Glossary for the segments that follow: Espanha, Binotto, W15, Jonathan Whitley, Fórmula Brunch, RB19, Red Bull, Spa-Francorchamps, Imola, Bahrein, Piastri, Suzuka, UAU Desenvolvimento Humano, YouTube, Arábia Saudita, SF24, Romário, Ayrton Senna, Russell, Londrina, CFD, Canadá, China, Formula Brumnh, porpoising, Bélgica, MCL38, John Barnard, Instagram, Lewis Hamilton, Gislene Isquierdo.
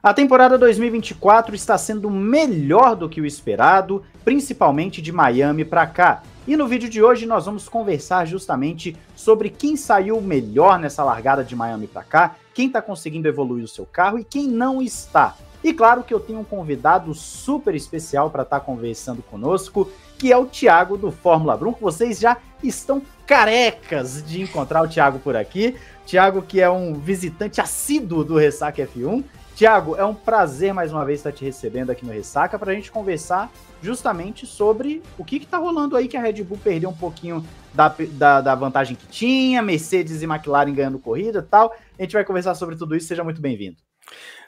A temporada 2024 está sendo melhor do que o esperado, principalmente de Miami para cá. E no vídeo de hoje nós vamos conversar justamente sobre quem saiu melhor nessa largada de Miami para cá, quem está conseguindo evoluir o seu carro e quem não está. E claro que eu tenho um convidado super especial para estar conversando conosco, que é o Thiago do Fórmula Brunch. Vocês já estão carecas de encontrar o Thiago por aqui. Thiago, que é um visitante assíduo do Ressaca F1. Thiago, é um prazer mais uma vez estar te recebendo aqui no Ressaca para a gente conversar justamente sobre o que está rolando aí, que a Red Bull perdeu um pouquinho da vantagem que tinha, Mercedes e McLaren ganhando corrida e tal. A gente vai conversar sobre tudo isso, seja muito bem-vindo.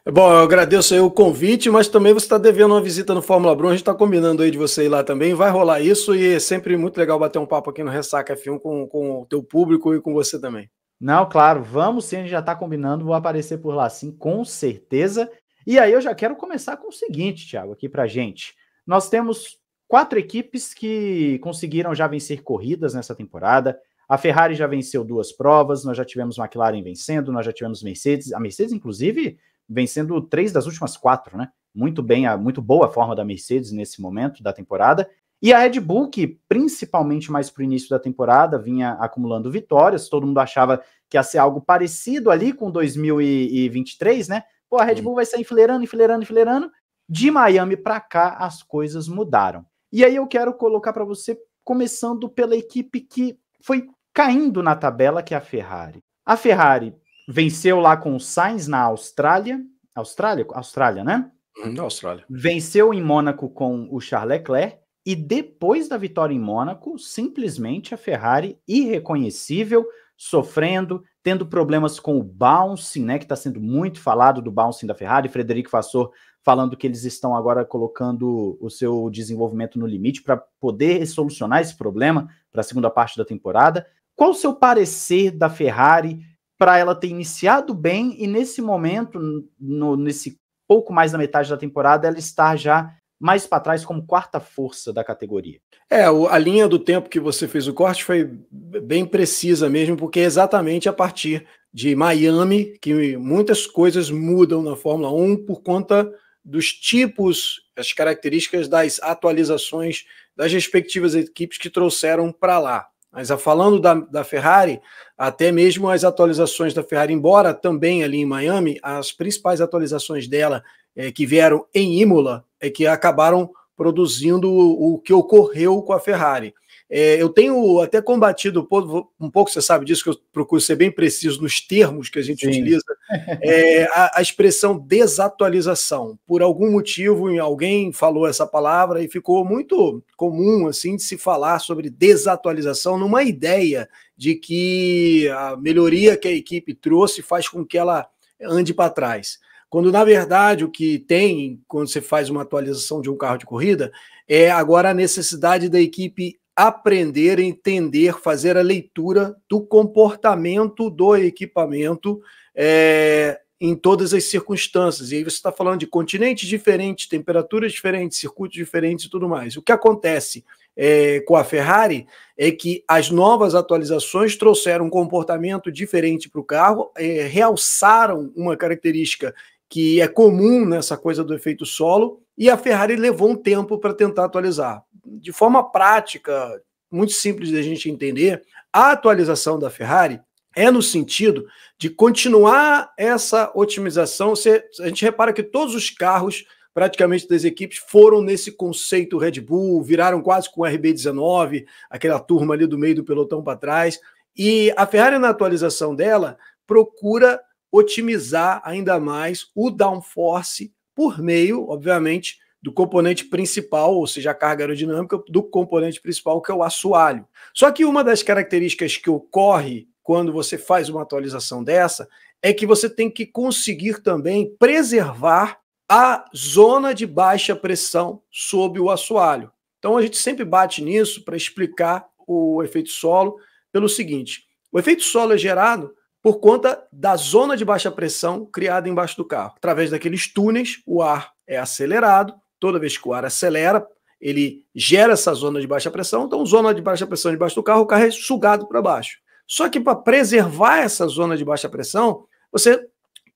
Bom, eu agradeço aí o convite, mas também você está devendo uma visita no Fórmula Brunch, a gente está combinando aí de você ir lá também, vai rolar isso e é sempre muito legal bater um papo aqui no Ressaca F1 com o teu público e com você também. Não, claro, vamos sim, a gente já tá combinando, vou aparecer por lá sim, com certeza. E aí eu já quero começar com o seguinte, Thiago, aqui pra gente. Nós temos 4 equipes que conseguiram já vencer corridas nessa temporada. A Ferrari já venceu 2 provas, nós já tivemos McLaren vencendo, nós já tivemos Mercedes. A Mercedes, inclusive, vencendo 3 das últimas 4, né? Muito bem, muito boa a forma da Mercedes nesse momento da temporada. E a Red Bull, que principalmente mais para o início da temporada, vinha acumulando vitórias, todo mundo achava que ia ser algo parecido ali com 2023, né? Pô, a Red Bull vai sair enfileirando. De Miami para cá, as coisas mudaram. E aí eu quero colocar para você, começando pela equipe que foi caindo na tabela, que é a Ferrari. A Ferrari venceu lá com o Sainz na Austrália. Austrália, né? Da Austrália. Venceu em Mônaco com o Charles Leclerc. E depois da vitória em Mônaco, simplesmente a Ferrari irreconhecível, sofrendo, tendo problemas com o bouncing, né, que está sendo muito falado do bouncing da Ferrari. Frédéric Vasseur falando que eles estão agora colocando o seu desenvolvimento no limite para poder solucionar esse problema para a segunda parte da temporada. Qual o seu parecer da Ferrari para ela ter iniciado bem e nesse momento, nesse pouco mais da metade da temporada, ela estar já mais para trás como quarta força da categoria? É, a linha do tempo que você fez o corte foi bem precisa mesmo, porque é exatamente a partir de Miami que muitas coisas mudam na Fórmula 1 por conta dos tipos, as características das atualizações das respectivas equipes que trouxeram para lá. Mas falando da Ferrari, até mesmo as atualizações da Ferrari, embora também ali em Miami, as principais atualizações dela que vieram em Imola, que acabaram produzindo o que ocorreu com a Ferrari. Eu tenho até combatido um pouco, você sabe disso, que eu procuro ser bem preciso nos termos que a gente Sim. utiliza, a expressão desatualização. Por algum motivo, alguém falou essa palavra e ficou muito comum assim de se falar sobre desatualização numa ideia de que a melhoria que a equipe trouxe faz com que ela ande para trás. Quando, na verdade, o que tem quando você faz uma atualização de um carro de corrida é agora a necessidade da equipe aprender, entender, fazer a leitura do comportamento do equipamento em todas as circunstâncias. E aí você está falando de continentes diferentes, temperaturas diferentes, circuitos diferentes e tudo mais. O que acontece com a Ferrari é que as novas atualizações trouxeram um comportamento diferente para o carro, realçaram uma característica que é comum nessa coisa do efeito solo, e a Ferrari levou um tempo para tentar atualizar. De forma prática, muito simples da gente entender, a atualização da Ferrari é no sentido de continuar essa otimização. A gente repara que todos os carros, praticamente das equipes, foram nesse conceito Red Bull, viraram quase com o RB19, aquela turma ali do meio do pelotão para trás, e a Ferrari na atualização dela procura otimizar ainda mais o downforce por meio, obviamente, do componente principal, ou seja, a carga aerodinâmica do componente principal, que é o assoalho. Só que uma das características que ocorre quando você faz uma atualização dessa é que você tem que conseguir também preservar a zona de baixa pressão sob o assoalho. Então a gente sempre bate nisso para explicar o efeito solo pelo seguinte: o efeito solo é gerado por conta da zona de baixa pressão criada embaixo do carro. Através daqueles túneis, o ar é acelerado. Toda vez que o ar acelera, ele gera essa zona de baixa pressão. Então, zona de baixa pressão debaixo do carro, o carro é sugado para baixo. Só que para preservar essa zona de baixa pressão, você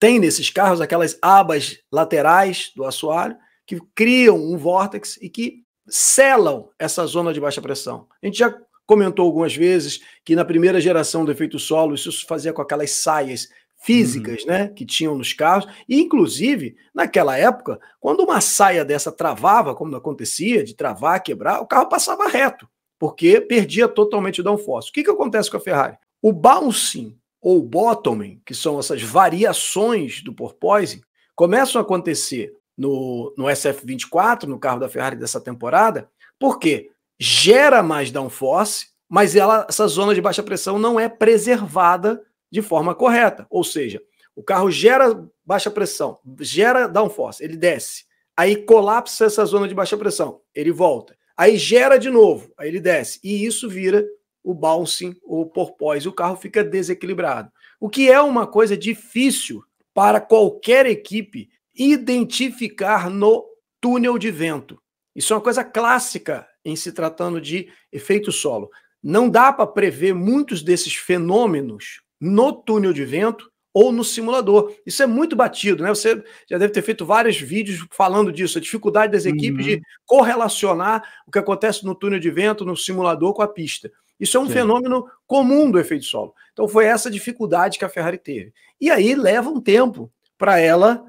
tem nesses carros aquelas abas laterais do assoalho que criam um vórtex e que selam essa zona de baixa pressão. A gente já comentou algumas vezes que na primeira geração do efeito solo isso se fazia com aquelas saias físicas, né, que tinham nos carros, e inclusive, naquela época, quando uma saia dessa travava, como acontecia, de travar, quebrar, o carro passava reto, porque perdia totalmente o downforce. O que acontece com a Ferrari? O bouncing ou bottoming, que são essas variações do porpoising, começam a acontecer no SF24, no carro da Ferrari dessa temporada, porque gera mais downforce, mas essa zona de baixa pressão não é preservada de forma correta, ou seja, o carro gera baixa pressão, gera downforce, ele desce, aí colapsa essa zona de baixa pressão, ele volta, aí gera de novo, aí ele desce, e isso vira o bouncing, o porpoise, o carro fica desequilibrado, o que é uma coisa difícil para qualquer equipe identificar no túnel de vento. Isso é uma coisa clássica em se tratando de efeito solo. Não dá para prever muitos desses fenômenos no túnel de vento ou no simulador. Isso é muito batido, né? Você já deve ter feito vários vídeos falando disso, a dificuldade das equipes de correlacionar o que acontece no túnel de vento, no simulador, com a pista. Isso é um fenômeno comum do efeito solo. Então foi essa dificuldade que a Ferrari teve. E aí leva um tempo para ela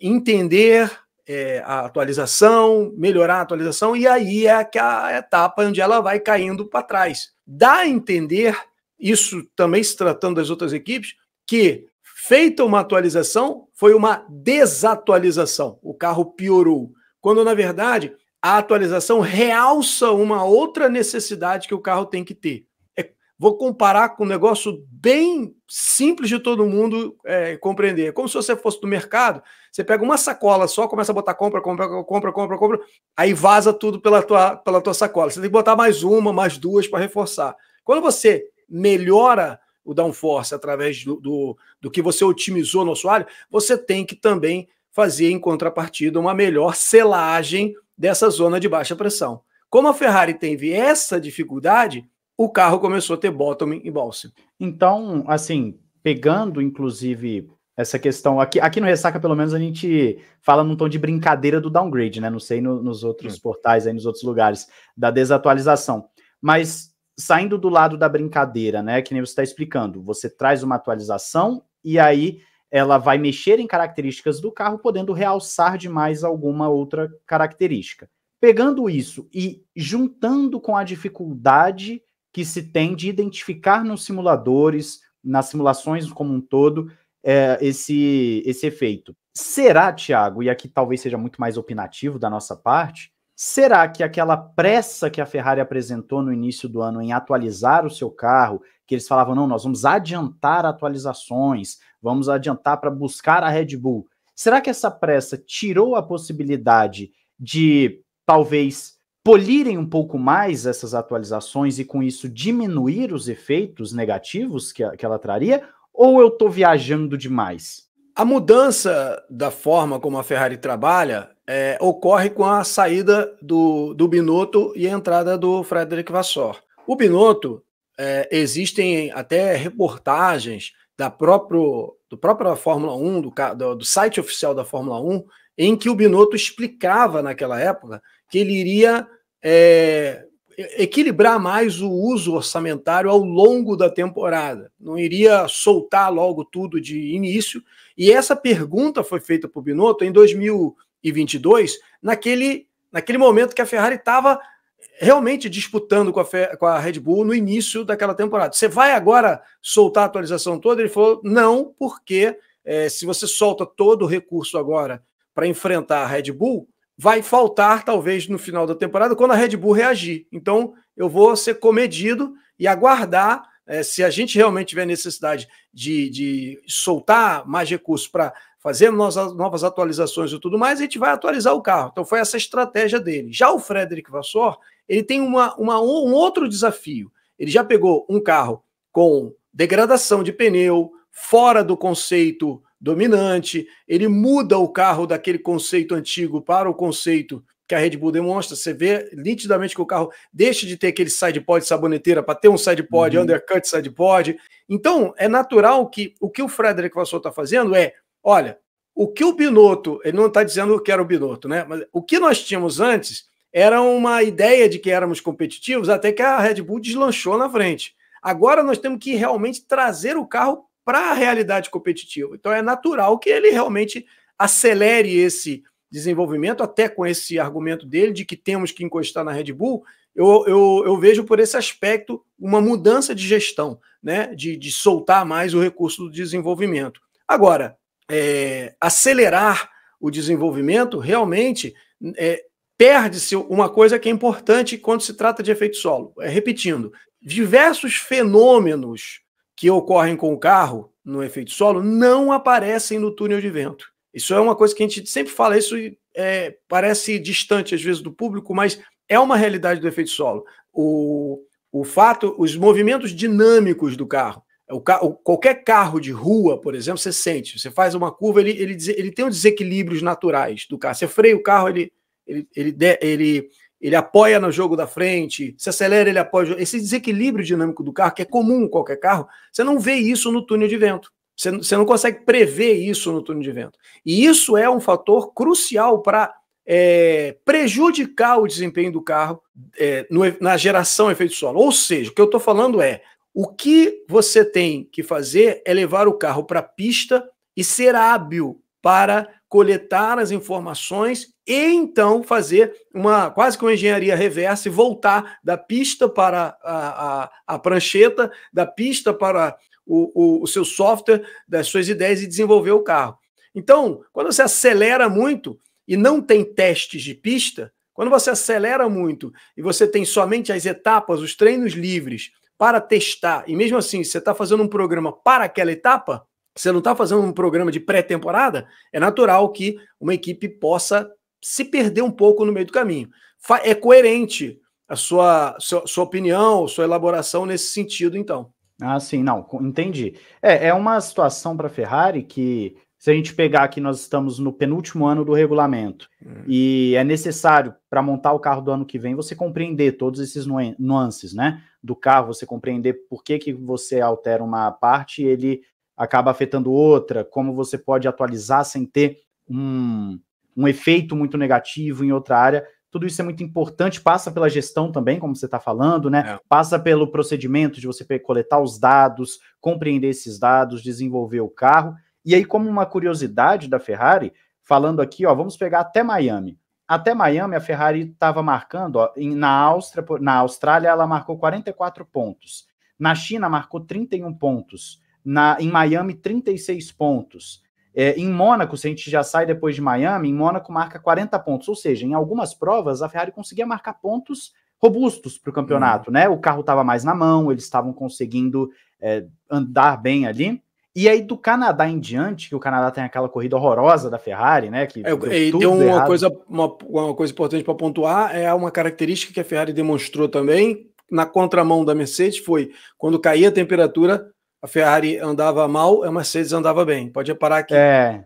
entender a atualização, melhorar a atualização, e aí é a etapa onde ela vai caindo para trás. Dá a entender, isso também se tratando das outras equipes, que feita uma atualização, foi uma desatualização. O carro piorou. Quando, na verdade, a atualização realça uma outra necessidade que o carro tem que ter. Vou comparar com um negócio bem simples de todo mundo compreender. É como se você fosse do mercado, você pega uma sacola só, começa a botar compra, aí vaza tudo pela tua sacola. Você tem que botar mais uma, mais duas para reforçar. Quando você melhora o downforce através do que você otimizou no assoalho, você tem que também fazer, em contrapartida, uma melhor selagem dessa zona de baixa pressão. Como a Ferrari teve essa dificuldade, o carro começou a ter bottoming e bouncing. Então, assim, pegando, inclusive, essa questão... Aqui no Ressaca, pelo menos, a gente fala num tom de brincadeira do downgrade, né? Não sei nos outros portais, aí, nos outros lugares, da desatualização. Mas... saindo do lado da brincadeira, né, que nem você está explicando, você traz uma atualização e aí ela vai mexer em características do carro, podendo realçar demais alguma outra característica. Pegando isso e juntando com a dificuldade que se tem de identificar nos simuladores, nas simulações como um todo, esse efeito. Será, Thiago, e aqui talvez seja muito mais opinativo da nossa parte, será que aquela pressa que a Ferrari apresentou no início do ano em atualizar o seu carro, que eles falavam, não, nós vamos adiantar atualizações, vamos adiantar para buscar a Red Bull, será que essa pressa tirou a possibilidade de, talvez, polirem um pouco mais essas atualizações e, com isso, diminuir os efeitos negativos que ela traria? Ou eu estou viajando demais? A mudança da forma como a Ferrari trabalha ocorre com a saída do Binotto e a entrada do Frédéric Vasseur. O Binotto, existem até reportagens da própria Fórmula 1, do site oficial da Fórmula 1, em que o Binotto explicava naquela época que ele iria equilibrar mais o uso orçamentário ao longo da temporada. Não iria soltar logo tudo de início. E essa pergunta foi feita para o Binotto em 2022, naquele momento que a Ferrari estava realmente disputando com a Red Bull no início daquela temporada. Você vai agora soltar a atualização toda? Ele falou, não, porque se você solta todo o recurso agora para enfrentar a Red Bull, vai faltar, talvez, no final da temporada, quando a Red Bull reagir. Então, eu vou ser comedido e aguardar, se a gente realmente tiver necessidade de soltar mais recursos para fazer novas atualizações e tudo mais, a gente vai atualizar o carro. Então foi essa estratégia dele. Já o Frédéric Vasseur, ele tem um outro desafio. Ele já pegou um carro com degradação de pneu, fora do conceito dominante, ele muda o carro daquele conceito antigo para o conceito que a Red Bull demonstra, você vê nitidamente que o carro deixa de ter aquele side pod saboneteira para ter um side pod, undercut side pod. Então, é natural que o Frédéric Vasseur está fazendo é, olha, o que o Binotto, ele não está dizendo que era o Binotto, né? Mas o que nós tínhamos antes era uma ideia de que éramos competitivos até que a Red Bull deslanchou na frente. Agora nós temos que realmente trazer o carro para a realidade competitiva. Então é natural que ele realmente acelere esse desenvolvimento, até com esse argumento dele de que temos que encostar na Red Bull. Eu vejo por esse aspecto uma mudança de gestão, né? De soltar mais o recurso do desenvolvimento. Agora, acelerar o desenvolvimento realmente perde-se uma coisa que é importante quando se trata de efeito solo. Repetindo, diversos fenômenos que ocorrem com o carro no efeito solo não aparecem no túnel de vento. Isso é uma coisa que a gente sempre fala, isso parece distante às vezes do público, mas é uma realidade do efeito solo. O fato, os movimentos dinâmicos do carro. Qualquer carro de rua, por exemplo, você sente, você faz uma curva, ele tem os desequilíbrios naturais do carro. Você freia o carro, ele apoia no jogo da frente, se acelera, ele apoia. Esse desequilíbrio dinâmico do carro, que é comum em qualquer carro, você não vê isso no túnel de vento. Você não consegue prever isso no túnel de vento. E isso é um fator crucial para prejudicar o desempenho do carro na geração efeito solo. Ou seja, o que eu estou falando é, o que você tem que fazer é levar o carro para a pista e ser hábil para coletar as informações e então fazer uma quase que uma engenharia reversa e voltar da pista para a prancheta, da pista para o seu software, das suas ideias e desenvolver o carro. Então, quando você acelera muito e não tem testes de pista, quando você acelera muito e você tem somente as etapas, os treinos livres para testar, e mesmo assim você está fazendo um programa para aquela etapa, você não está fazendo um programa de pré-temporada, é natural que uma equipe possa se perder um pouco no meio do caminho. É coerente a sua opinião, sua elaboração nesse sentido, então. Ah, sim, não, entendi. É uma situação para a Ferrari que, se a gente pegar aqui, nós estamos no penúltimo ano do regulamento e é necessário, para montar o carro do ano que vem, você compreender todos esses nuances, né, do carro, você compreender por que, que você altera uma parte e ele acaba afetando outra, como você pode atualizar sem ter um efeito muito negativo em outra área. Tudo isso é muito importante, passa pela gestão também, como você está falando, né? Passa pelo procedimento de você coletar os dados, compreender esses dados, desenvolver o carro. E aí, como uma curiosidade da Ferrari, falando aqui, ó, vamos pegar até Miami. Até Miami, a Ferrari estava marcando, ó, na Austrália, ela marcou 44 pontos. Na China, marcou 31 pontos. Em Miami, 36 pontos. Em Mônaco, se a gente já sai depois de Miami, em Mônaco marca 40 pontos. Ou seja, em algumas provas, a Ferrari conseguia marcar pontos robustos para o campeonato, né? O carro estava mais na mão, eles estavam conseguindo andar bem ali. E aí, do Canadá em diante, que o Canadá tem aquela corrida horrorosa da Ferrari, né? Que deu uma coisa, uma coisa importante para pontuar, é uma característica que a Ferrari demonstrou também, na contramão da Mercedes, foi quando caía a temperatura, a Ferrari andava mal, a Mercedes andava bem. Pode reparar que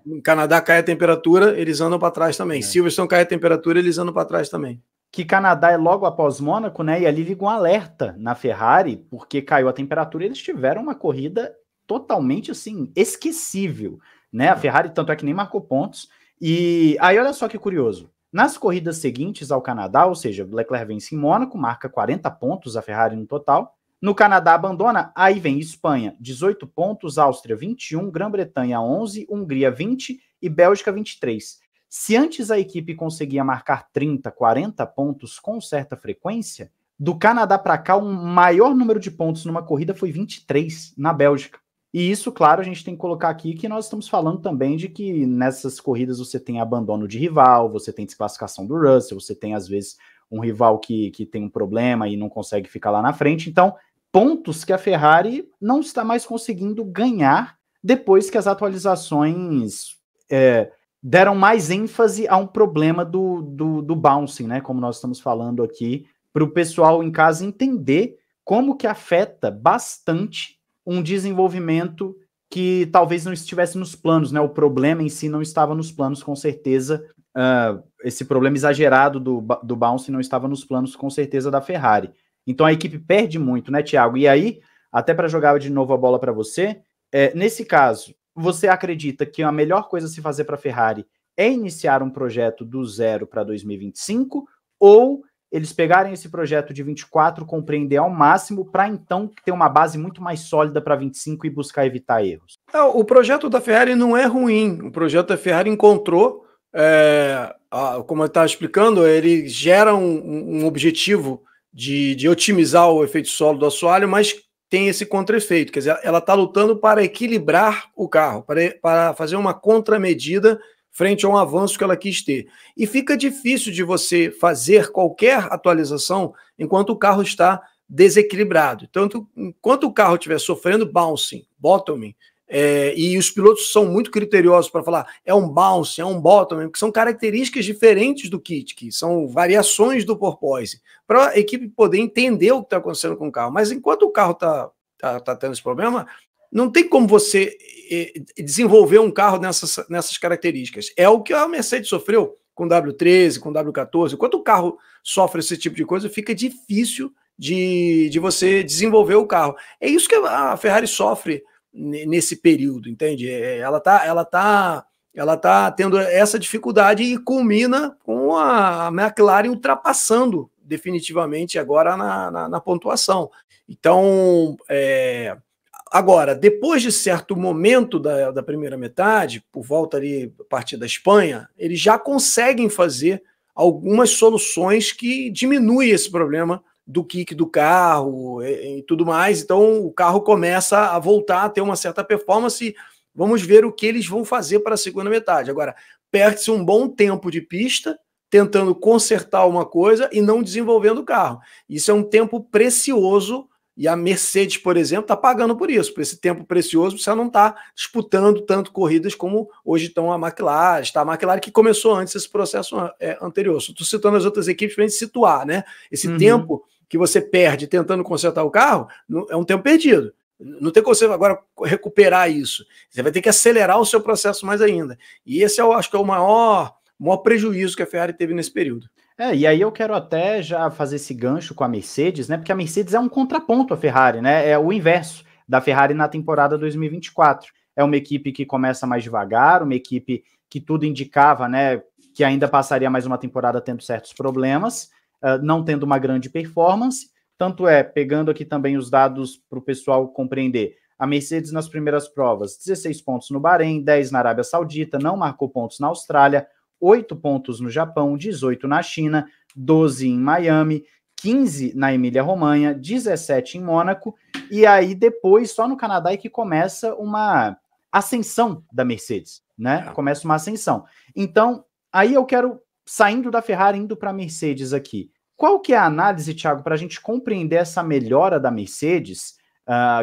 no Canadá cai a temperatura, eles andam para trás também. Silverstone cai a temperatura, eles andam para trás também. Que Canadá é logo após Mônaco, né? E ali liga um alerta na Ferrari, porque caiu a temperatura e eles tiveram uma corrida totalmente, assim, esquecível, né? A Ferrari, tanto é que nem marcou pontos. E aí, olha só que curioso. Nas corridas seguintes ao Canadá, ou seja, Leclerc vence em Mônaco, marca 40 pontos a Ferrari no total. No Canadá abandona, aí vem Espanha, 18 pontos, Áustria 21, Grã-Bretanha 11, Hungria 20 e Bélgica 23. Se antes a equipe conseguia marcar 30, 40 pontos com certa frequência, do Canadá para cá o maior número de pontos numa corrida foi 23 na Bélgica. E isso, claro, a gente tem que colocar aqui que nós estamos falando também de que nessas corridas você tem abandono de rival, você tem desclassificação do Russell, você tem às vezes um rival que tem um problema e não consegue ficar lá na frente, então pontos que a Ferrari não está mais conseguindo ganhar depois que as atualizações deram mais ênfase a um problema do bouncing, né? Como nós estamos falando aqui, para o pessoal em casa entender como que afeta bastante um desenvolvimento que talvez não estivesse nos planos, né? O problema em si não estava nos planos, com certeza. Esse problema exagerado do bounce não estava nos planos, com certeza, da Ferrari. Então a equipe perde muito, né, Thiago? E aí, até para jogar de novo a bola para você, nesse caso, você acredita que a melhor coisa a se fazer para a Ferrari é iniciar um projeto do zero para 2025, ou eles pegarem esse projeto de 24, compreender ao máximo, para então ter uma base muito mais sólida para 25 e buscar evitar erros? Não, o projeto da Ferrari não é ruim. O projeto da Ferrari encontrou, como eu estava explicando, ele gera um objetivo de otimizar o efeito solo do assoalho, mas tem esse contra-efeito. Quer dizer, ela está lutando para equilibrar o carro, para fazer uma contramedida frente a um avanço que ela quis ter. E fica difícil de você fazer qualquer atualização enquanto o carro está desequilibrado. Tanto, enquanto o carro estiver sofrendo bouncing, bottoming, e os pilotos são muito criteriosos para falar é um bounce, é um bottoming, porque são características diferentes do kit, que são variações do porpoise, para a equipe poder entender o que está acontecendo com o carro. Mas enquanto o carro está tendo esse problema, não tem como você desenvolver um carro nessas características. É o que a Mercedes sofreu com W13, com W14. Enquanto o carro sofre esse tipo de coisa, fica difícil de você desenvolver o carro. É isso que a Ferrari sofre nesse período, entende? Ela tá tendo essa dificuldade e culmina com a McLaren ultrapassando definitivamente agora na pontuação. Então, agora, depois de certo momento da primeira metade, por volta ali, a partir da Espanha, eles já conseguem fazer algumas soluções que diminuem esse problema do kick do carro e tudo mais. Então, o carro começa a voltar a ter uma certa performance e vamos ver o que eles vão fazer para a segunda metade. Agora, perde-se um bom tempo de pista tentando consertar uma coisa e não desenvolvendo o carro. Isso é um tempo precioso. E a Mercedes, por exemplo, está pagando por isso, por esse tempo precioso, porque ela não está disputando tanto corridas como hoje estão a McLaren, está a McLaren que começou antes esse processo anterior. Estou citando as outras equipes para a gente situar, né? Esse tempo que você perde tentando consertar o carro é um tempo perdido. Não tem como você agora recuperar isso. Você vai ter que acelerar o seu processo mais ainda. E esse eu acho que é o maior prejuízo que a Ferrari teve nesse período. E aí eu quero até já fazer esse gancho com a Mercedes, né? Porque a Mercedes é um contraponto à Ferrari, né? É o inverso da Ferrari na temporada 2024. É uma equipe que começa mais devagar, uma equipe que tudo indicava, né, que ainda passaria mais uma temporada tendo certos problemas, não tendo uma grande performance. Tanto é, pegando aqui também os dados para o pessoal compreender, a Mercedes nas primeiras provas, 16 pontos no Bahrein, 10 na Arábia Saudita, não marcou pontos na Austrália, 8 pontos no Japão, 18 na China, 12 em Miami, 15 na Emília Romana, 17 em Mônaco, e aí depois só no Canadá é que começa uma ascensão da Mercedes, né? Começa uma ascensão. Então, aí eu quero, saindo da Ferrari, indo para a Mercedes aqui. Qual que é a análise, Thiago, para a gente compreender essa melhora da Mercedes,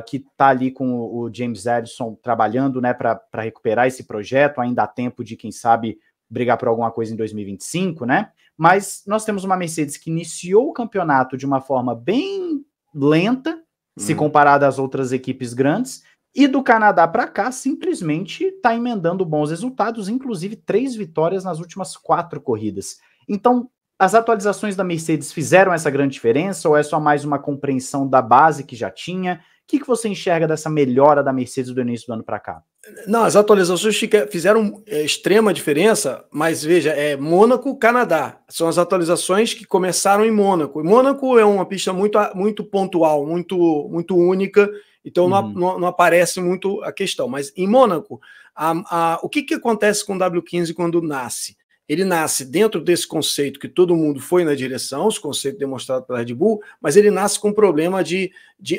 que está ali com o James Allison trabalhando, né, para recuperar esse projeto, ainda há tempo de, quem sabe, brigar por alguma coisa em 2025, né? Mas nós temos uma Mercedes que iniciou o campeonato de uma forma bem lenta, se comparada às outras equipes grandes, e do Canadá para cá simplesmente está emendando bons resultados, inclusive 3 vitórias nas últimas 4 corridas. Então, as atualizações da Mercedes fizeram essa grande diferença, ou é só mais uma compreensão da base que já tinha? O que você enxerga dessa melhora da Mercedes do início do ano para cá? Não, as atualizações fizeram extrema diferença, mas veja, é Mônaco, Canadá. São as atualizações que começaram em Mônaco. E Mônaco é uma pista muito, muito pontual, muito, muito única, então não aparece muito a questão. Mas em Mônaco, o que acontece com o W15 quando nasce? Ele nasce dentro desse conceito que todo mundo foi na direção, esse conceito demonstrado pela Red Bull, mas ele nasce com um problema de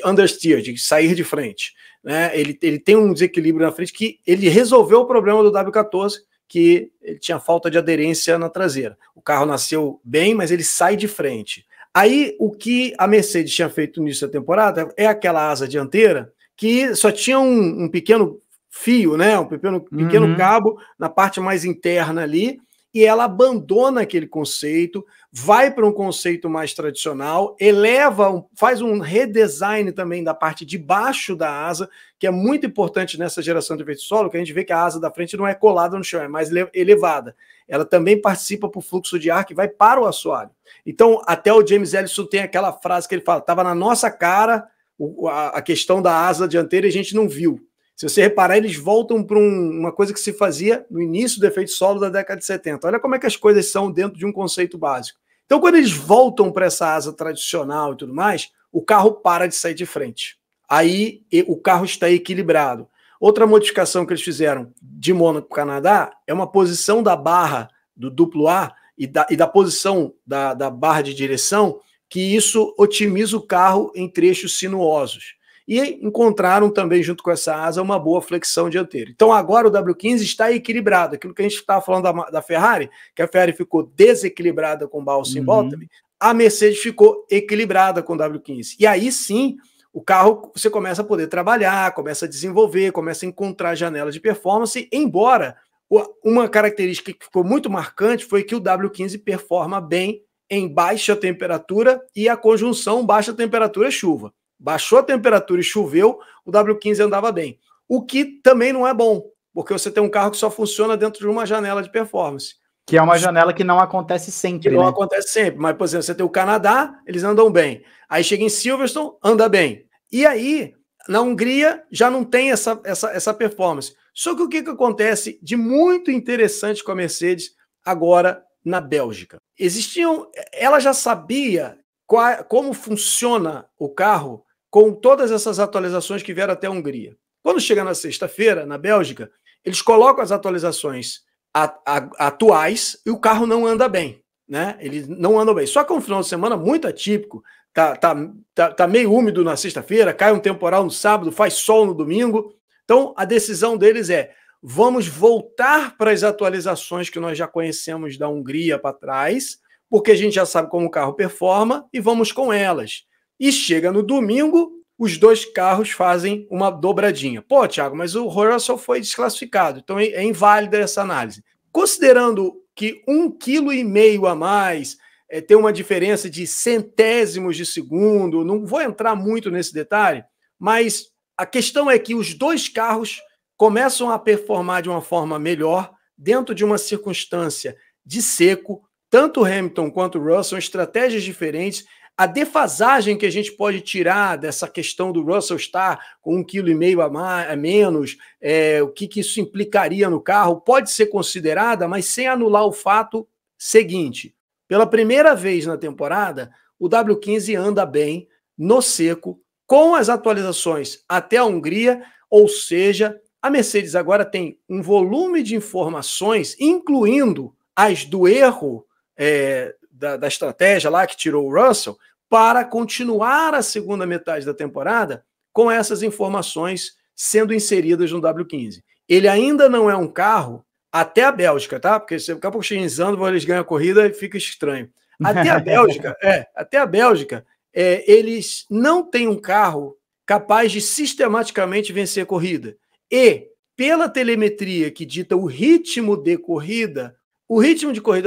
understeer, de sair de frente, né? Ele tem um desequilíbrio na frente que ele resolveu o problema do W14, que ele tinha falta de aderência na traseira. O carro nasceu bem, mas ele sai de frente. Aí o que a Mercedes tinha feito no início da temporada é aquela asa dianteira que só tinha um pequeno fio, né? Um pequeno cabo na parte mais interna ali, e ela abandona aquele conceito, vai para um conceito mais tradicional, eleva, faz um redesign também da parte de baixo da asa, que é muito importante nessa geração de efeito solo, que a gente vê que a asa da frente não é colada no chão, é mais elevada. Ela também participa para o fluxo de ar que vai para o assoalho. Então, até o James Allison tem aquela frase que ele fala, estava na nossa cara a questão da asa dianteira e a gente não viu. Se você reparar, eles voltam para uma coisa que se fazia no início do efeito solo da década de 70. Olha como é que as coisas são dentro de um conceito básico. Então, quando eles voltam para essa asa tradicional e tudo mais, o carro para de sair de frente. Aí o carro está equilibrado. Outra modificação que eles fizeram de Mônaco para o Canadá é uma posição da barra do duplo A e da posição da barra de direção, que isso otimiza o carro em trechos sinuosos. E encontraram também, junto com essa asa, uma boa flexão dianteira. Então agora o W15 está equilibrado. Aquilo que a gente estava falando da Ferrari, que a Ferrari ficou desequilibrada com o Balsa e Bottas, a Mercedes ficou equilibrada com o W15. E aí sim, o carro você começa a poder trabalhar, começa a desenvolver, começa a encontrar janelas de performance, embora uma característica que ficou muito marcante foi que o W15 performa bem em baixa temperatura e a conjunção baixa temperatura e chuva. Baixou a temperatura e choveu, o W15 andava bem. O que também não é bom, porque você tem um carro que só funciona dentro de uma janela de performance. Que é uma janela que não acontece sempre, que não acontece sempre. Mas, por exemplo, você tem o Canadá, eles andam bem. Aí chega em Silverstone, anda bem. E aí, na Hungria, já não tem essa performance. Só que o que acontece de muito interessante com a Mercedes agora na Bélgica? Ela já sabia como funciona o carro com todas essas atualizações que vieram até a Hungria. Quando chega na sexta-feira, na Bélgica, eles colocam as atualizações atuais e o carro não anda bem, né? Ele não anda bem. Só que é um final de semana muito atípico, tá meio úmido na sexta-feira, cai um temporal no sábado, faz sol no domingo. Então, a decisão deles é, vamos voltar para as atualizações que nós já conhecemos da Hungria para trás, porque a gente já sabe como o carro performa, e vamos com elas. E chega no domingo, os dois carros fazem uma dobradinha. Pô, Thiago, mas o Russell foi desclassificado, então é inválida essa análise. Considerando que 1,5 kg a mais tem uma diferença de centésimos de segundo, não vou entrar muito nesse detalhe, mas a questão é que os dois carros começam a performar de uma forma melhor dentro de uma circunstância de seco, tanto o Hamilton quanto o Russell, estratégias diferentes. A defasagem que a gente pode tirar dessa questão do Russell estar com 1,5 kg a menos, o que isso implicaria no carro, pode ser considerada, mas sem anular o fato seguinte. Pela primeira vez na temporada, o W15 anda bem, no seco, com as atualizações até a Hungria, ou seja, a Mercedes agora tem um volume de informações, incluindo as do erro da estratégia lá que tirou o Russell, para continuar a segunda metade da temporada com essas informações sendo inseridas no W15. Ele ainda não é um carro, até a Bélgica, tá? Porque se daqui a pouco chega em Zandvoort, eles ganham a corrida e fica estranho. Até a Bélgica, eles não têm um carro capaz de sistematicamente vencer a corrida. E, pela telemetria que dita o ritmo de corrida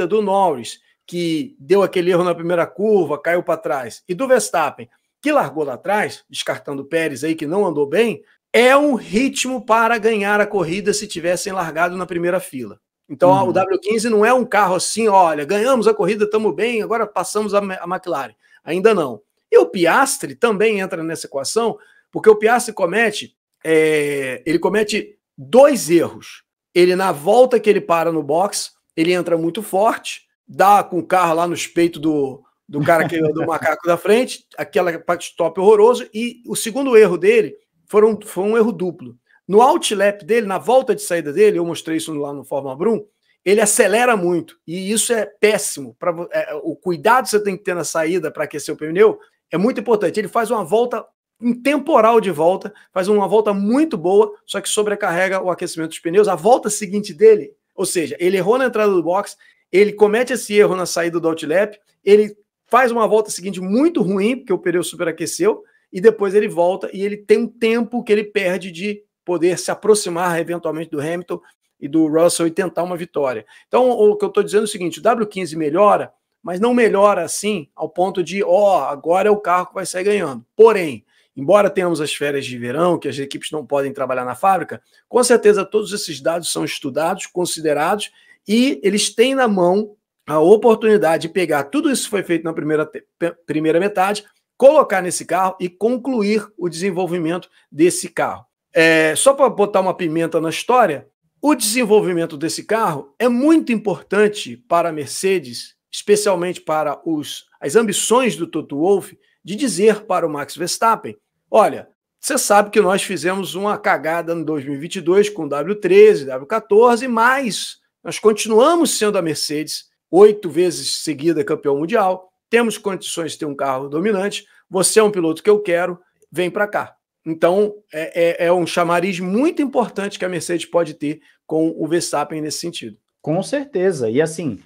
do Norris, que deu aquele erro na primeira curva, caiu para trás, e do Verstappen, que largou lá atrás, descartando o Pérez aí, que não andou bem, é um ritmo para ganhar a corrida se tivessem largado na primeira fila. Então, o W15 não é um carro assim, olha, ganhamos a corrida, estamos bem, agora passamos a McLaren. Ainda não. E o Piastri também entra nessa equação, porque o Piastri comete, ele comete dois erros. Ele, na volta que ele para no box, ele entra muito forte, dá com o carro lá nos peitos do cara que do macaco da frente, aquela parte top horroroso, e o segundo erro dele foi um erro duplo. No outlap dele, na volta de saída dele, eu mostrei isso lá no Fórmula Brunch, ele acelera muito, e isso é péssimo. O cuidado que você tem que ter na saída para aquecer o pneu é muito importante. Ele faz uma volta, um temporal de volta, faz uma volta muito boa, só que sobrecarrega o aquecimento dos pneus. A volta seguinte dele, ou seja, ele errou na entrada do box, ele comete esse erro na saída do outlap, ele faz uma volta seguinte muito ruim, porque o pneu superaqueceu, e depois ele volta e ele tem um tempo que ele perde de poder se aproximar eventualmente do Hamilton e do Russell e tentar uma vitória. Então, o que eu estou dizendo é o seguinte, o W15 melhora, mas não melhora assim ao ponto de, agora é o carro que vai sair ganhando. Porém, embora tenhamos as férias de verão, que as equipes não podem trabalhar na fábrica, com certeza todos esses dados são estudados, considerados, e eles têm na mão a oportunidade de pegar tudo isso que foi feito na primeira metade, colocar nesse carro e concluir o desenvolvimento desse carro. Só para botar uma pimenta na história, o desenvolvimento desse carro é muito importante para a Mercedes, especialmente para as ambições do Toto Wolff, de dizer para o Max Verstappen, olha, você sabe que nós fizemos uma cagada no 2022 com W13, W14, mas nós continuamos sendo a Mercedes, 8 vezes seguida campeão mundial, temos condições de ter um carro dominante, você é um piloto que eu quero, vem para cá. Então, é um chamariz muito importante que a Mercedes pode ter com o Verstappen nesse sentido. Com certeza, e assim...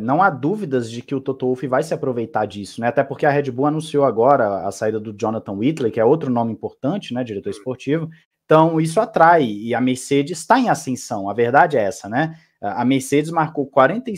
não há dúvidas de que o Toto Wolff vai se aproveitar disso, né? Até porque a Red Bull anunciou agora a saída do Jonathan Whitley, que é outro nome importante, né? Diretor esportivo. Então, isso atrai, e a Mercedes está em ascensão, a verdade é essa, né? A Mercedes marcou 40,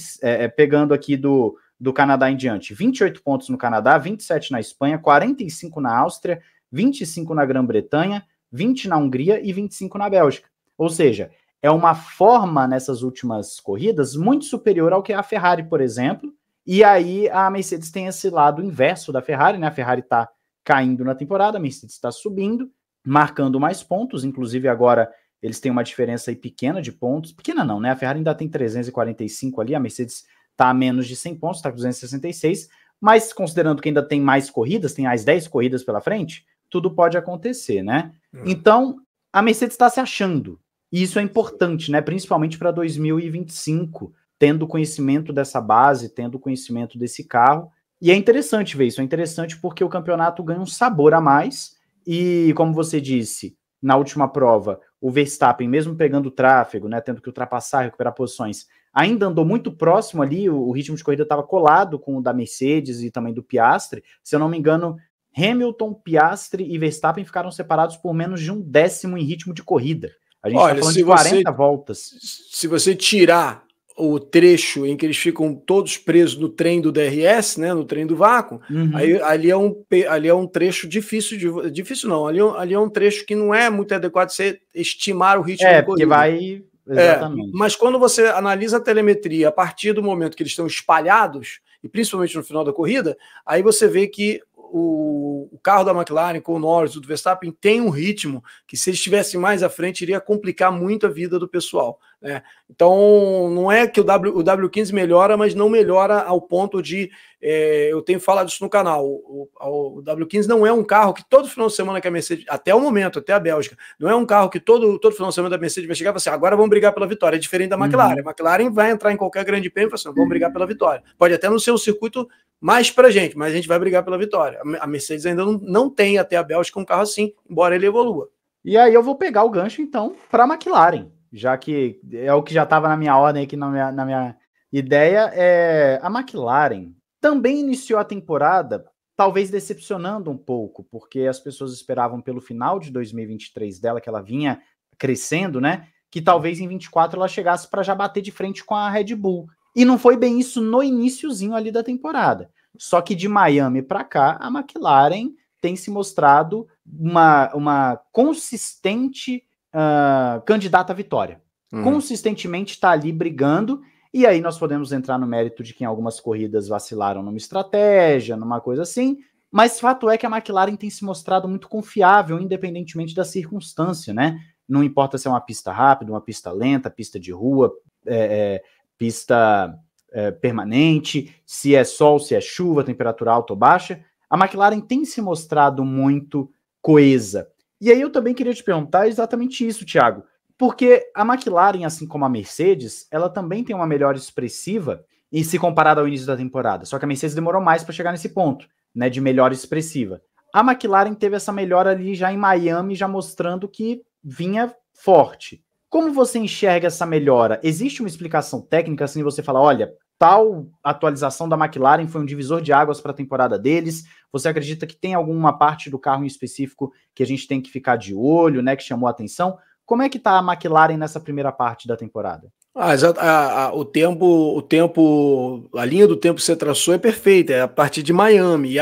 pegando aqui do Canadá em diante, 28 pontos no Canadá, 27 na Espanha, 45 na Áustria, 25 na Grã-Bretanha, 20 na Hungria e 25 na Bélgica. Ou seja, é uma forma nessas últimas corridas muito superior ao que é a Ferrari, por exemplo, e aí a Mercedes tem esse lado inverso da Ferrari, né? A Ferrari está caindo na temporada, a Mercedes está subindo, marcando mais pontos, inclusive agora eles têm uma diferença aí pequena de pontos, pequena não, né? A Ferrari ainda tem 345 ali, a Mercedes está a menos de 100 pontos, está com 266, mas considerando que ainda tem mais corridas, tem as 10 corridas pela frente, tudo pode acontecer, né? Então, a Mercedes está se achando. E isso é importante, né? Principalmente para 2025, tendo conhecimento dessa base, tendo conhecimento desse carro. E é interessante ver isso, é interessante porque o campeonato ganha um sabor a mais e, como você disse, na última prova, o Verstappen, mesmo pegando tráfego, né, tendo que ultrapassar, recuperar posições, ainda andou muito próximo ali, o ritmo de corrida estava colado com o da Mercedes e também do Piastri. Se eu não me engano, Hamilton, Piastri e Verstappen ficaram separados por menos de 1 décimo em ritmo de corrida. A gente está falando de 40 voltas. Se você tirar o trecho em que eles ficam todos presos no trem do DRS, né, no trem do vácuo, aí, ali é um trecho difícil, difícil não, ali é um trecho que não é muito adequado você estimar o ritmo da corrida. Exatamente. Mas quando você analisa a telemetria a partir do momento que eles estão espalhados, e principalmente no final da corrida, aí você vê que o carro da McLaren com o Norris, o do Verstappen, tem um ritmo que, se eles estivessem mais à frente, iria complicar muito a vida do pessoal, né? Então, não é que o W15 melhora, mas não melhora ao ponto de... eu tenho falado isso no canal. O W15 não é um carro que todo final de semana que a Mercedes... Até o momento, até a Bélgica. Não é um carro que todo final de semana da Mercedes vai chegar e falar assim, agora vamos brigar pela vitória. É diferente da McLaren. A McLaren vai entrar em qualquer grande prêmio e falar assim, vamos brigar pela vitória. Pode até não ser um circuito... mais pra gente, mas a gente vai brigar pela vitória. A Mercedes ainda não tem até a Bélgica um carro assim, embora ele evolua. E aí eu vou pegar o gancho, então, para a McLaren, já que é o que já estava na minha ordem aqui, na minha ideia. A McLaren também iniciou a temporada, talvez decepcionando um pouco, porque as pessoas esperavam pelo final de 2023 dela, que ela vinha crescendo, né? Que talvez em 2024 ela chegasse para já bater de frente com a Red Bull. E não foi bem isso no iniciozinho ali da temporada. Só que de Miami para cá, a McLaren tem se mostrado uma consistente candidata à vitória. Consistentemente está ali brigando. E aí nós podemos entrar no mérito de que em algumas corridas vacilaram numa estratégia, numa coisa assim. Mas fato é que a McLaren tem se mostrado muito confiável, independentemente da circunstância, né? Não importa se é uma pista rápida, uma pista lenta, pista de rua... pista permanente, se é sol, se é chuva, temperatura alta ou baixa, a McLaren tem se mostrado muito coesa. E aí eu também queria te perguntar exatamente isso, Thiago, porque a McLaren, assim como a Mercedes, ela também tem uma melhora expressiva e se comparada ao início da temporada, só que a Mercedes demorou mais para chegar nesse ponto, né, de melhora expressiva. A McLaren teve essa melhora ali já em Miami, já mostrando que vinha forte. Como você enxerga essa melhora? Existe uma explicação técnica, assim, você fala, olha, tal atualização da McLaren foi um divisor de águas para a temporada deles, você acredita que tem alguma parte do carro em específico que a gente tem que ficar de olho, né, que chamou a atenção? Como é que está a McLaren nessa primeira parte da temporada? A linha do tempo que você traçou é perfeita, é a partir de Miami,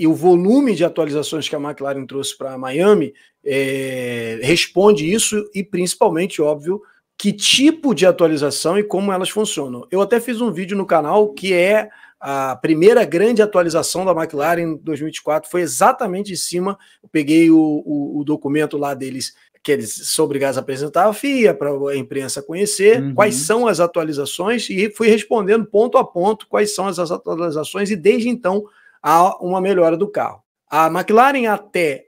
e o volume de atualizações que a McLaren trouxe para Miami responde isso, e principalmente, óbvio, que tipo de atualização e como elas funcionam. Eu até fiz um vídeo no canal que é a primeira grande atualização da McLaren em 2024, foi exatamente em cima, eu peguei o documento lá deles, que eles são obrigados a apresentar à FIA, para a imprensa conhecer, quais são as atualizações, e fui respondendo ponto a ponto quais são as atualizações, e desde então há uma melhora do carro. A McLaren até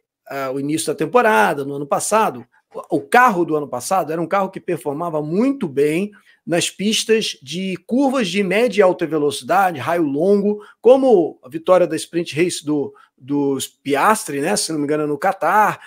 o início da temporada, no ano passado, o carro do ano passado era um carro que performava muito bem nas pistas de curvas de média e alta velocidade, raio longo, como a vitória da Sprint Race dos Piastri, né, se não me engano, no Catar.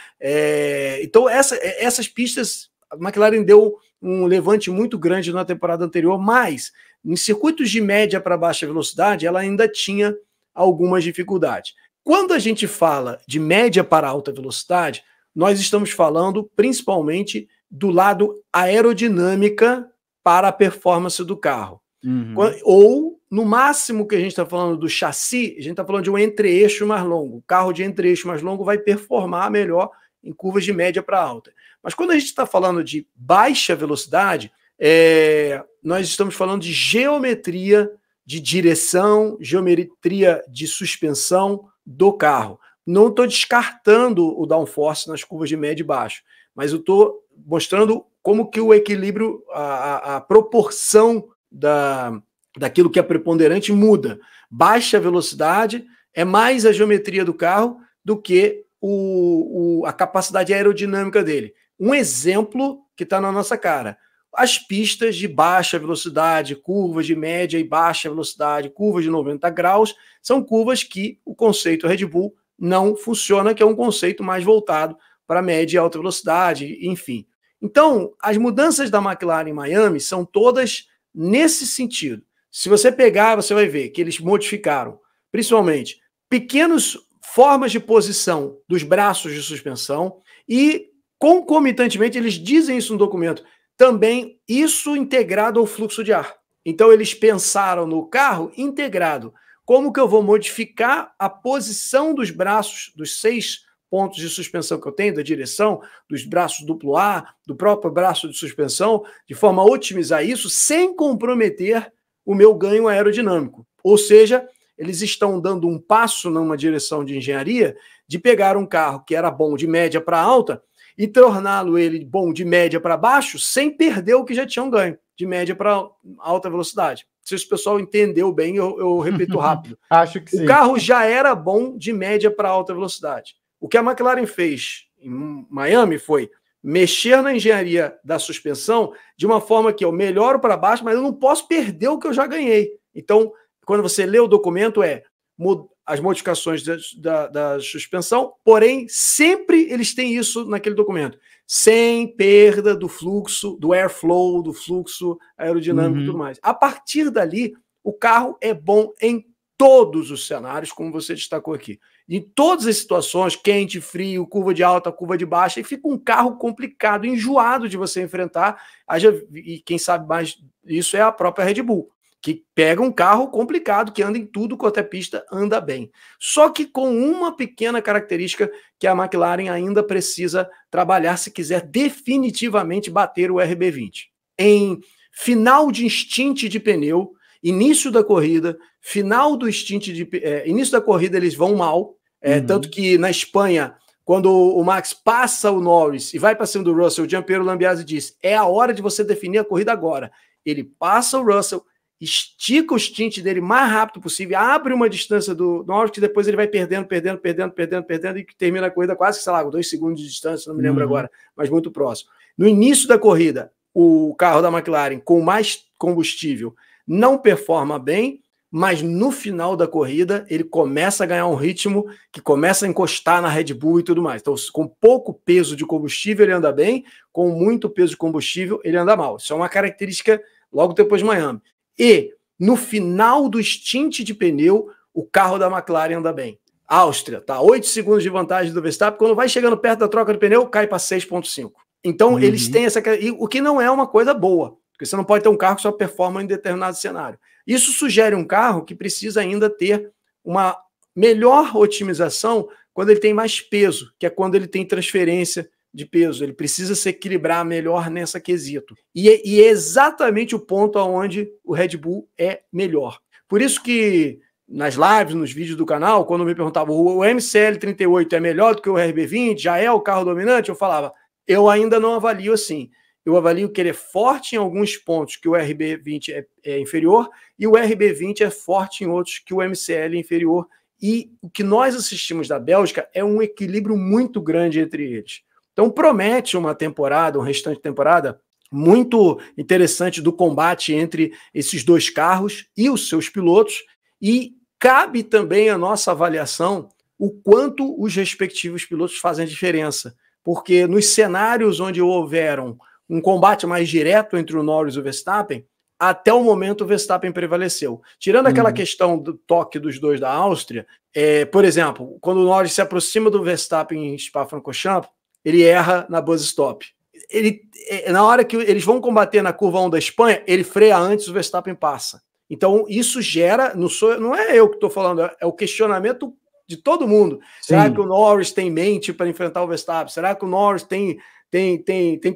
Então, essas pistas, a McLaren deu um levante muito grande na temporada anterior, mas em circuitos de média para baixa velocidade, ela ainda tinha algumas dificuldades. Quando a gente fala de média para alta velocidade, nós estamos falando principalmente do lado aerodinâmica para a performance do carro. Ou, no máximo que a gente está falando do chassi, a gente está falando de um entre-eixo mais longo. O carro de entre-eixo mais longo vai performar melhor em curvas de média para alta. Mas quando a gente está falando de baixa velocidade, nós estamos falando de geometria de direção, geometria de suspensão do carro. Não estou descartando o downforce nas curvas de média e baixo, mas eu estou mostrando como que o equilíbrio, a proporção daquilo que é preponderante muda. Baixa velocidade é mais a geometria do carro do que a capacidade aerodinâmica dele. Um exemplo que está na nossa cara: as pistas de baixa velocidade, curvas de média e baixa velocidade, curvas de 90 graus, são curvas que o conceito Red Bull não funciona, que é um conceito mais voltado para média e alta velocidade, enfim. Então, as mudanças da McLaren em Miami são todas nesse sentido. Se você pegar, você vai ver que eles modificaram, principalmente, pequenas formas de posição dos braços de suspensão e, concomitantemente, eles dizem isso no documento, também isso integrado ao fluxo de ar. Então, eles pensaram no carro integrado. Como que eu vou modificar a posição dos braços, dos seis pontos de suspensão que eu tenho, da direção, dos braços duplo A, do próprio braço de suspensão, de forma a otimizar isso sem comprometer o meu ganho aerodinâmico. Ou seja, eles estão dando um passo numa direção de engenharia de pegar um carro que era bom de média para alta e torná-lo ele bom de média para baixo sem perder o que já tinham ganho de média para alta velocidade. Se o pessoal entendeu bem, eu repito rápido. Acho que sim. O carro já era bom de média para alta velocidade. O que a McLaren fez em Miami foi mexer na engenharia da suspensão de uma forma que eu melhoro para baixo, mas eu não posso perder o que eu já ganhei. Então, quando você lê o documento, as modificações da suspensão, porém, sempre eles têm isso naquele documento. Sem perda do fluxo, do airflow, do fluxo aerodinâmico e tudo mais. A partir dali, o carro é bom em todos os cenários, como você destacou aqui. Em todas as situações, quente, frio, curva de alta, curva de baixa, e fica um carro complicado, enjoado de você enfrentar. E quem sabe mais isso é a própria Red Bull, que pega um carro complicado, que anda em tudo quanto é pista, anda bem. Só que com uma pequena característica que a McLaren ainda precisa trabalhar se quiser definitivamente bater o RB20. Em final de instinte de pneu, início da corrida, final do stint de início da corrida eles vão mal, tanto que na Espanha, quando o Max passa o Norris e vai para cima do Russell, o Gianpiero Lambiasi diz, é a hora de você definir a corrida agora. Ele passa o Russell, estica o stint dele o mais rápido possível, abre uma distância do Norris, que depois ele vai perdendo, e termina a corrida quase, sei lá, 2 segundos de distância, não me lembro agora, mas muito próximo. No início da corrida, o carro da McLaren, com mais combustível, não performa bem, mas no final da corrida ele começa a ganhar um ritmo que começa a encostar na Red Bull e tudo mais. Então, com pouco peso de combustível ele anda bem, com muito peso de combustível ele anda mal. Isso é uma característica logo depois de Miami. E no final do stint de pneu, o carro da McLaren anda bem. Áustria, tá 8 segundos de vantagem do Verstappen, quando vai chegando perto da troca de pneu, cai para 6,5. Então, eles têm essa... O que não é uma coisa boa, porque você não pode ter um carro que só performa em determinado cenário. Isso sugere um carro que precisa ainda ter uma melhor otimização quando ele tem mais peso, que é quando ele tem transferência de peso. Ele precisa se equilibrar melhor nessa quesito. E é exatamente o ponto onde o Red Bull é melhor. Por isso que nas lives, nos vídeos do canal, quando me perguntavam o MCL38 é melhor do que o RB20, já é o carro dominante, eu falava, eu ainda não avalio assim. Eu avalio que ele é forte em alguns pontos que o RB20 é inferior e o RB20 é forte em outros que o MCL é inferior. E o que nós assistimos da Bélgica é um equilíbrio muito grande entre eles. Então promete uma temporada, um restante de temporada, muito interessante do combate entre esses dois carros e os seus pilotos. E cabe também a nossa avaliação o quanto os respectivos pilotos fazem a diferença. Porque nos cenários onde houveram um combate mais direto entre o Norris e o Verstappen, até o momento o Verstappen prevaleceu. Tirando aquela questão do toque dos dois da Áustria, por exemplo, quando o Norris se aproxima do Verstappen em Spa-Francorchamps, ele erra na buzz stop. Na hora que eles vão combater na curva 1 da Espanha, ele freia antes, o Verstappen passa. Então isso gera, não é eu que estou falando, é o questionamento de todo mundo. Sim. Será que o Norris tem mente para enfrentar o Verstappen? Será que o Norris tem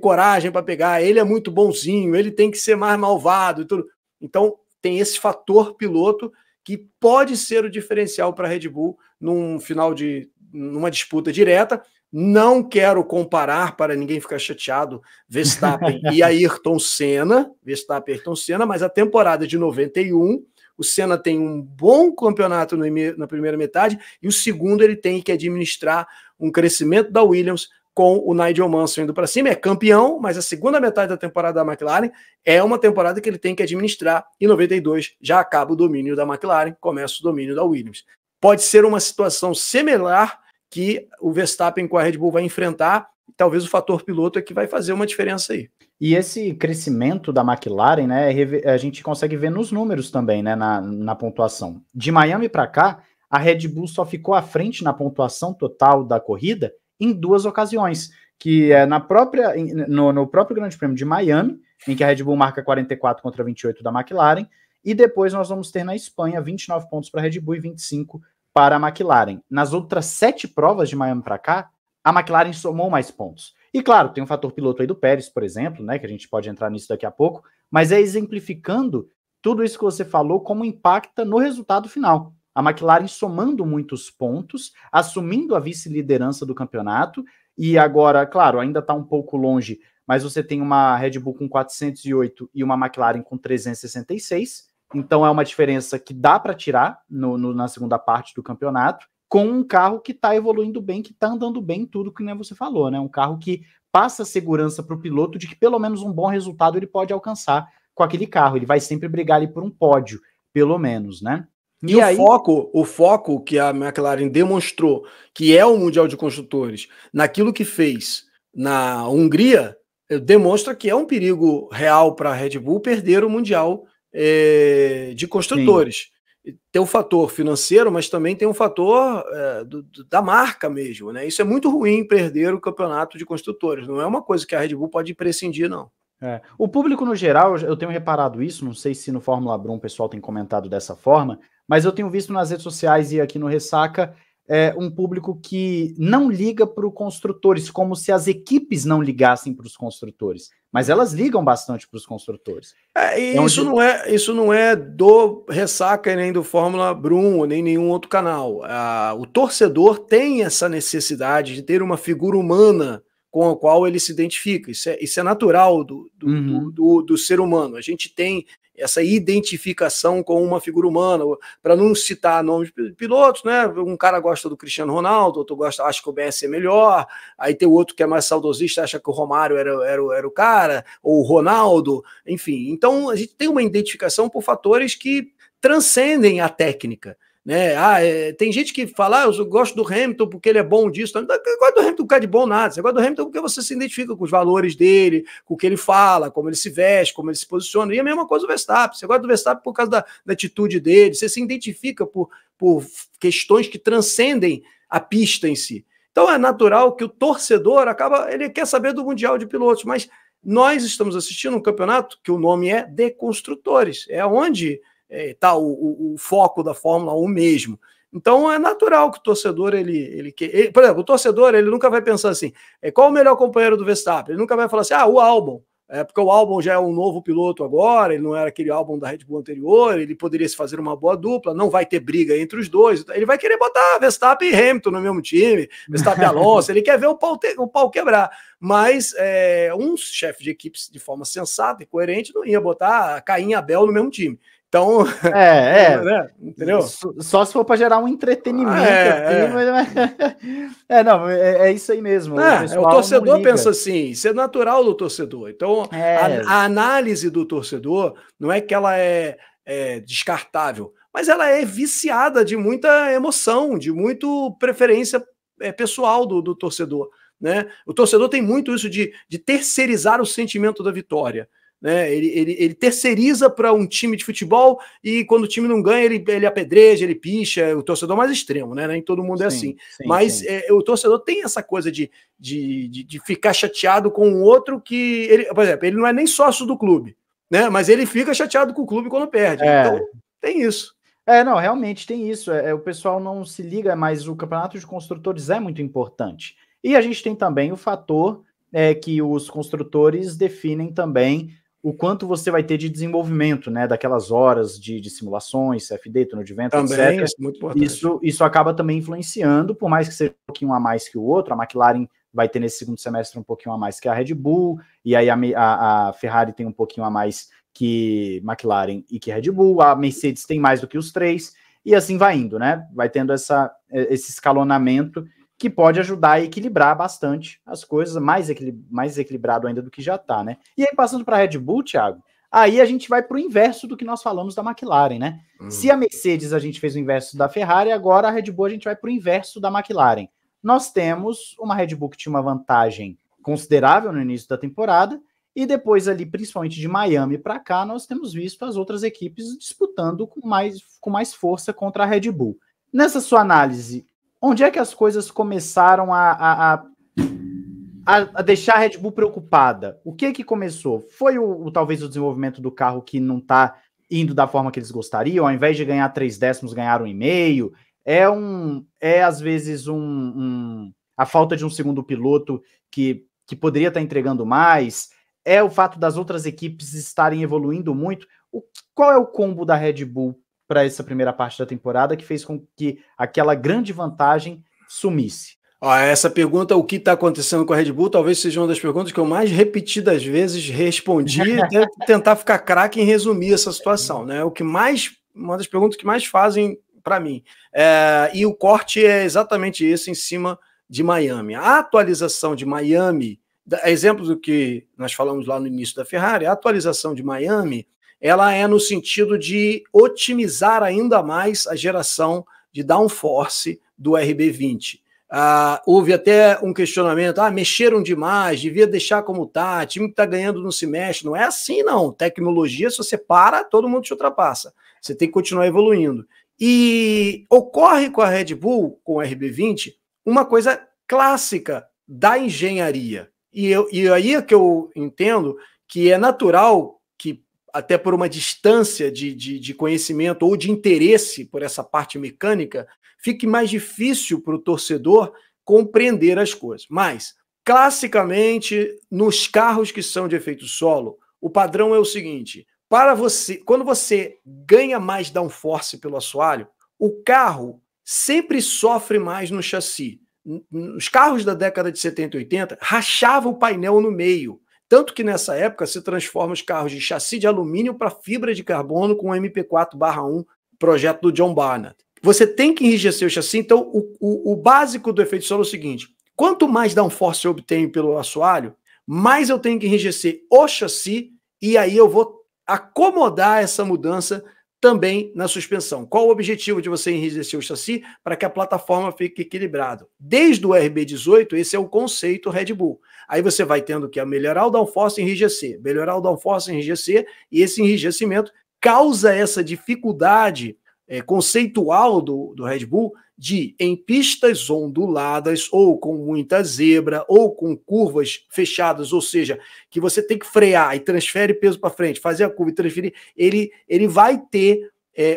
coragem para pegar? Ele é muito bonzinho, ele tem que ser mais malvado e tudo. Então tem esse fator piloto que pode ser o diferencial para a Red Bull numa disputa direta. Não quero comparar, para ninguém ficar chateado, Verstappen e Ayrton Senna, Verstappen e Ayrton Senna, mas a temporada de 91, o Senna tem um bom campeonato na primeira metade, e o segundo ele tem que administrar um crescimento da Williams com o Nigel Mansell indo para cima, é campeão, mas a segunda metade da temporada da McLaren é uma temporada que ele tem que administrar, e em 92 já acaba o domínio da McLaren, começa o domínio da Williams. Pode ser uma situação similar que o Verstappen com a Red Bull vai enfrentar, e talvez o fator piloto é que vai fazer uma diferença aí. E esse crescimento da McLaren, né, a gente consegue ver nos números também, né, na pontuação. De Miami para cá, a Red Bull só ficou à frente na pontuação total da corrida em duas ocasiões, que é no próprio Grande Prêmio de Miami, em que a Red Bull marca 44 contra 28 da McLaren, e depois nós vamos ter na Espanha 29 pontos para a Red Bull e 25 para a McLaren. Nas outras 7 provas de Miami para cá, a McLaren somou mais pontos. E claro, tem um fator piloto aí do Pérez, por exemplo, né, que a gente pode entrar nisso daqui a pouco, mas é exemplificando tudo isso que você falou, como impacta no resultado final. A McLaren somando muitos pontos, assumindo a vice-liderança do campeonato, e agora, claro, ainda está um pouco longe, mas você tem uma Red Bull com 408 e uma McLaren com 366, então é uma diferença que dá para tirar na segunda parte do campeonato, com um carro que está evoluindo bem, que está andando bem, tudo que nem você falou, né? Um carro que passa segurança para o piloto de que pelo menos um bom resultado ele pode alcançar com aquele carro, ele vai sempre brigar ali por um pódio, pelo menos, né? E aí... o foco que a McLaren demonstrou, que é o Mundial de Construtores, naquilo que fez na Hungria, demonstra que é um perigo real para a Red Bull perder o Mundial de Construtores. Sim. Tem um fator financeiro, mas também tem um fator da marca mesmo, né? Isso é muito ruim, perder o campeonato de construtores. Não é uma coisa que a Red Bull pode prescindir, não. O público no geral, eu tenho reparado isso, não sei se no Fórmula Brunch o pessoal tem comentado dessa forma, mas eu tenho visto nas redes sociais e aqui no Ressaca um público que não liga para os construtores, como se as equipes não ligassem para os construtores, mas elas ligam bastante para os construtores. Isso não é do Ressaca, nem do Fórmula Brunch, nem nenhum outro canal. O torcedor tem essa necessidade de ter uma figura humana com a qual ele se identifica. Isso é natural do ser humano. A gente tem essa identificação com uma figura humana, para não citar nomes de pilotos, né? Um cara gosta do Cristiano Ronaldo, outro acha que o Messi é melhor, aí tem o outro que é mais saudosista, acha que o Romário era o cara, ou o Ronaldo, enfim. Então a gente tem uma identificação por fatores que transcendem a técnica, né? Tem gente que fala, eu gosto do Hamilton porque ele é bom disso, eu gosto do Hamilton porque é de bom nada, você gosta do Hamilton porque você se identifica com os valores dele, com o que ele fala, como ele se veste, como ele se posiciona, e a mesma coisa do Verstappen, você gosta do Verstappen por causa da atitude dele, você se identifica por questões que transcendem a pista em si. Então é natural que o torcedor acaba, ele quer saber do Mundial de Pilotos, mas nós estamos assistindo um campeonato que o nome é de construtores, é onde está o foco da Fórmula 1 mesmo. Então é natural que o torcedor, por exemplo, o torcedor, ele nunca vai pensar assim, qual o melhor companheiro do Verstappen? Ele nunca vai falar assim, ah, o Albon, porque o Albon já é um novo piloto agora, ele não era aquele Albon da Red Bull anterior, ele poderia se fazer uma boa dupla, não vai ter briga entre os dois, ele vai querer botar Verstappen e Hamilton no mesmo time, Verstappen e Alonso, ele quer ver o pau quebrar, mas um chefe de equipe de forma sensata e coerente não ia botar Caim e Abel no mesmo time. Então, né? Entendeu? Só se for para gerar um entretenimento. É isso aí mesmo. O torcedor pensa assim, isso é natural do torcedor. Então, a análise do torcedor não é que ela é descartável, mas ela é viciada de muita emoção, de muito preferência pessoal do torcedor, né? O torcedor tem muito isso de terceirizar o sentimento da vitória. Né? Ele terceiriza para um time de futebol e quando o time não ganha, ele apedreja, ele picha, o torcedor mais extremo, né? Nem todo mundo é assim. Sim, mas o torcedor tem essa coisa de ficar chateado com o outro que... por exemplo, ele não é nem sócio do clube, né? Mas ele fica chateado com o clube quando perde. Então, tem isso. Não, realmente tem isso. O pessoal não se liga, mas o Campeonato de Construtores é muito importante. E a gente tem também o fator que os construtores definem também o quanto você vai ter de desenvolvimento, né, daquelas horas de simulações, CFD, túnel de vento, também, etc. Isso acaba também influenciando, por mais que seja um pouquinho a mais que o outro, a McLaren vai ter nesse segundo semestre um pouquinho a mais que a Red Bull, e aí a Ferrari tem um pouquinho a mais que McLaren e que Red Bull, a Mercedes tem mais do que os três, e assim vai indo, né, vai tendo esse escalonamento que pode ajudar a equilibrar bastante as coisas, mais equilibrado ainda do que já está, né? E aí, passando para a Red Bull, Thiago, aí a gente vai para o inverso do que nós falamos da McLaren, né? Se a Mercedes a gente fez o inverso da Ferrari, agora a Red Bull a gente vai para o inverso da McLaren. Nós temos uma Red Bull que tinha uma vantagem considerável no início da temporada, e depois ali, principalmente de Miami para cá, nós temos visto as outras equipes disputando com mais força contra a Red Bull. Nessa sua análise, onde é que as coisas começaram a deixar a Red Bull preocupada? O que começou? Foi talvez o desenvolvimento do carro que não está indo da forma que eles gostariam? Ao invés de ganhar 0,3, ganharam 1,5? Às vezes, a falta de um segundo piloto que poderia estar entregando mais? É o fato das outras equipes estarem evoluindo muito? Qual é o combo da Red Bull para essa primeira parte da temporada que fez com que aquela grande vantagem sumisse? Essa pergunta, o que está acontecendo com a Red Bull, talvez seja uma das perguntas que eu mais repetidas vezes respondi até tentar ficar craque em resumir essa situação, né? Uma das perguntas que mais fazem para mim. E o corte é exatamente isso em cima de Miami. A atualização de Miami, exemplo do que nós falamos lá no início da Ferrari, a atualização de Miami, ela é no sentido de otimizar ainda mais a geração de downforce do RB20. Houve até um questionamento, mexeram demais, devia deixar como está, time que está ganhando não se mexe. Não é assim, não. Tecnologia, se você para, todo mundo te ultrapassa. Você tem que continuar evoluindo. E ocorre com a Red Bull, com o RB20, uma coisa clássica da engenharia. E aí é que eu entendo que é natural que, até por uma distância de conhecimento ou de interesse por essa parte mecânica, fique mais difícil para o torcedor compreender as coisas. Mas, classicamente, nos carros que são de efeito solo, o padrão é o seguinte: quando você ganha mais downforce pelo assoalho, o carro sempre sofre mais no chassi. Os carros da década de 70 e 80 rachavam o painel no meio. Tanto que nessa época se transforma os carros de chassi de alumínio para fibra de carbono com o MP4/1, projeto do John Barnard. Você tem que enrijecer o chassi, então o básico do efeito solo é o seguinte: quanto mais downforce eu obtenho pelo assoalho, mais eu tenho que enrijecer o chassi e aí eu vou acomodar essa mudança também na suspensão. Qual o objetivo de você enrijecer o chassi? Para que a plataforma fique equilibrada. Desde o RB18, esse é o conceito Red Bull. Aí você vai tendo que melhorar o downforce e enrijecer, melhorar o downforce e enrijecer, e esse enrijecimento causa essa dificuldade conceitual do Red Bull de, em pistas onduladas, ou com muita zebra, ou com curvas fechadas, ou seja, que você tem que frear e transfere peso para frente, fazer a curva e transferir, ele vai ter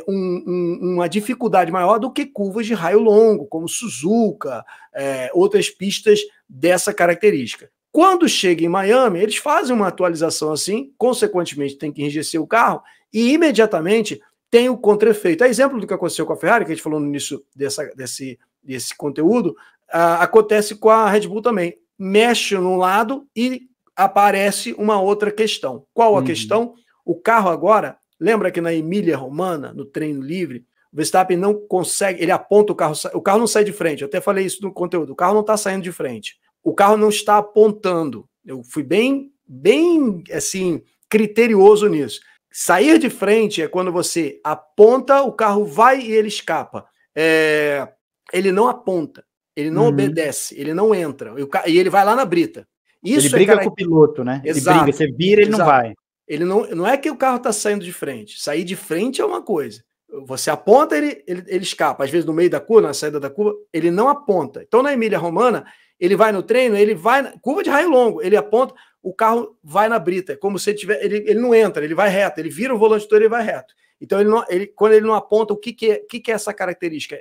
uma dificuldade maior do que curvas de raio longo, como Suzuka, outras pistas dessa característica. Quando chega em Miami, eles fazem uma atualização assim, consequentemente tem que enrijecer o carro, e imediatamente tem o contra-efeito. É exemplo do que aconteceu com a Ferrari, que a gente falou no início desse conteúdo, acontece com a Red Bull também. Mexe num lado e aparece uma outra questão. Qual a questão? O carro agora, lembra que na Emília Romana, no treino livre, o Verstappen não consegue, ele aponta o carro não sai de frente, eu até falei isso no conteúdo, o carro não está saindo de frente, o carro não está apontando. Eu fui bem assim, criterioso nisso. Sair de frente é quando você aponta, o carro vai e ele escapa. Ele não aponta, ele não obedece, ele não entra. E ele vai lá na brita. Isso ele briga com o piloto, né? Exato. Ele briga, você vira, ele não vai. Ele não é que o carro está saindo de frente. Sair de frente é uma coisa. Você aponta, ele escapa. Às vezes no meio da curva, na saída da curva, ele não aponta. Então na Emília Romana, ele vai no treino, ele vai... curva de raio longo, ele aponta... o carro vai na brita, como se ele tiver, ele não entra, ele vai reto, ele vira o volante todo, ele vai reto. Então, quando ele não aponta, o que é essa característica?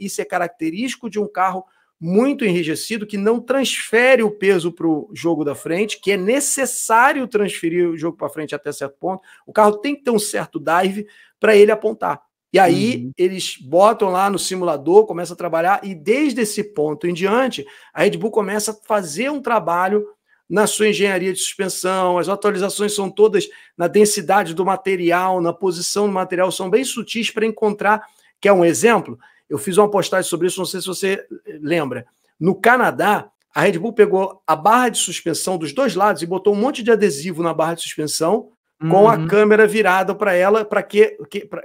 Isso é característico de um carro muito enrijecido, que não transfere o peso para o jogo da frente, que é necessário transferir o jogo para frente até certo ponto. O carro tem que ter um certo dive para ele apontar. E aí, eles botam lá no simulador, começam a trabalhar, e desde esse ponto em diante, a Red Bull começa a fazer um trabalho na sua engenharia de suspensão, as atualizações são todas na densidade do material, na posição do material, são bem sutis para encontrar, que é um exemplo, eu fiz uma postagem sobre isso, não sei se você lembra, no Canadá, a Red Bull pegou a barra de suspensão dos dois lados e botou um monte de adesivo na barra de suspensão, com a câmera virada para ela,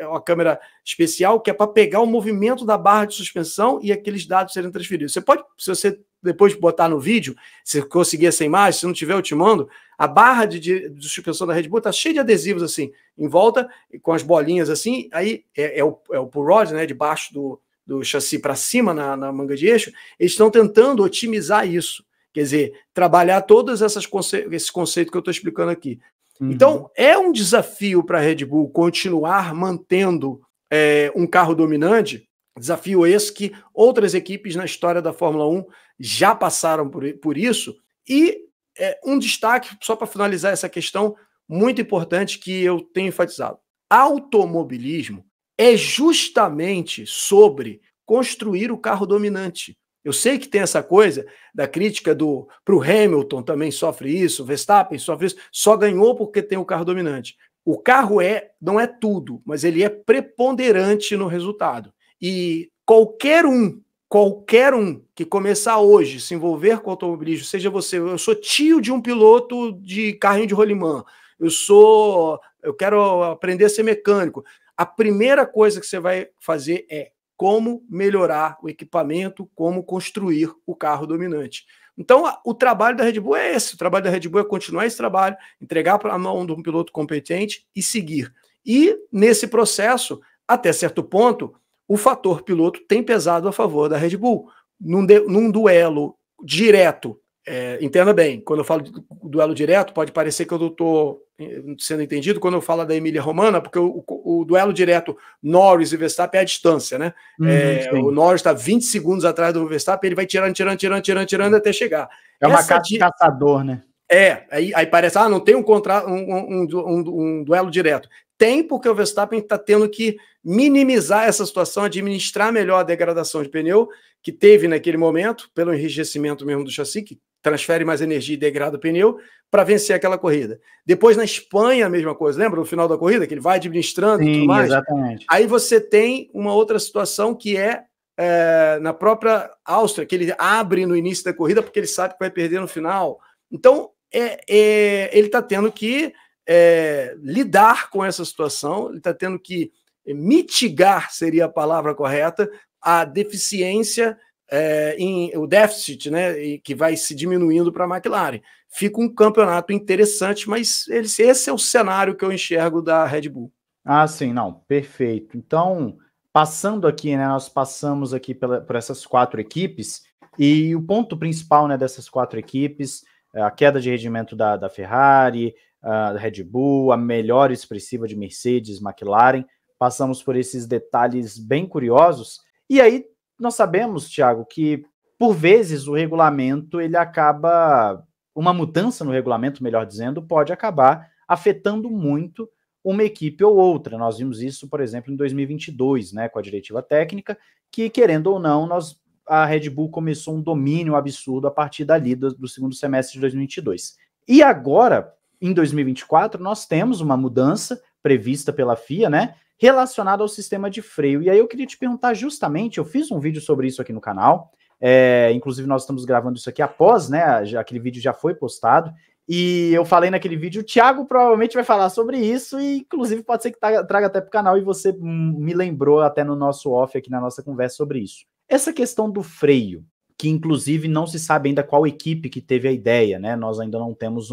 uma câmera especial, que é para pegar o movimento da barra de suspensão e aqueles dados serem transferidos. Você pode, se você depois botar no vídeo, se conseguir essa imagem, se não tiver eu te mando, a barra de suspensão da Red Bull está cheia de adesivos assim, em volta, com as bolinhas assim, aí é o pull rod, né, debaixo do chassi para cima, na manga de eixo, eles estão tentando otimizar isso, quer dizer, trabalhar todos esse conceito que eu estou explicando aqui. Então, é um desafio para a Red Bull continuar mantendo um carro dominante, desafio esse que outras equipes na história da Fórmula 1 já passaram por isso, e um destaque, só para finalizar essa questão, muito importante que eu tenho enfatizado. Automobilismo é justamente sobre construir o carro dominante. Eu sei que tem essa coisa da crítica pro Hamilton também sofre isso, o Verstappen sofre isso, só ganhou porque tem o carro dominante. O carro não é tudo, mas ele é preponderante no resultado. E qualquer um que começar hoje a se envolver com automobilismo, seja você, eu sou tio de um piloto de carrinho de rolimã, eu quero aprender a ser mecânico. A primeira coisa que você vai fazer é como melhorar o equipamento, como construir o carro dominante. Então, o trabalho da Red Bull é esse. O trabalho da Red Bull é continuar esse trabalho, entregar para a mão de um piloto competente e seguir. E, nesse processo, até certo ponto, o fator piloto tem pesado a favor da Red Bull. Num duelo direto, entenda bem, quando eu falo de duelo direto, pode parecer que eu estou sendo entendido quando eu falo da Emília Romana, porque o duelo direto Norris e Verstappen é a distância, né? O Norris está 20 segundos atrás do Verstappen, ele vai tirando até chegar. É uma caça de caçador, né? Aí parece, não tem um duelo direto. Tem, porque o Verstappen está tendo que minimizar essa situação, administrar melhor a degradação de pneu que teve naquele momento, pelo enrijecimento mesmo do chassi, que transfere mais energia e degrada o pneu, para vencer aquela corrida. Depois, na Espanha, a mesma coisa. Lembra no final da corrida, que ele vai administrando e tudo mais? Exatamente. Aí você tem uma outra situação que é na própria Áustria, que ele abre no início da corrida porque ele sabe que vai perder no final. Então, ele está tendo que lidar com essa situação, ele está tendo que mitigar, seria a palavra correta, a deficiência, o déficit, né, que vai se diminuindo para a McLaren. Fica um campeonato interessante, mas esse é o cenário que eu enxergo da Red Bull. Ah, sim, não, perfeito. Então, Passando aqui, né, nós passamos aqui por essas quatro equipes, e o ponto principal, né, dessas quatro equipes, a queda de rendimento da Ferrari, da Red Bull, a melhora expressiva de Mercedes, McLaren, passamos por esses detalhes bem curiosos, e aí nós sabemos, Thiago, que por vezes o regulamento, ele acaba, uma mudança no regulamento, melhor dizendo, pode acabar afetando muito uma equipe ou outra. Nós vimos isso, por exemplo, em 2022, né, com a diretiva técnica, que, querendo ou não, a Red Bull começou um domínio absurdo a partir dali do segundo semestre de 2022. E agora, em 2024, nós temos uma mudança prevista pela FIA, né, relacionada ao sistema de freio. E aí eu queria te perguntar justamente, eu fiz um vídeo sobre isso aqui no canal, inclusive nós estamos gravando isso aqui após, né, aquele vídeo já foi postado, e eu falei naquele vídeo, o Thiago provavelmente vai falar sobre isso, e inclusive pode ser que traga até para o canal, e você me lembrou até no nosso off aqui, na nossa conversa sobre isso. Essa questão do freio, que inclusive não se sabe ainda qual equipe que teve a ideia, né? Nós ainda não temos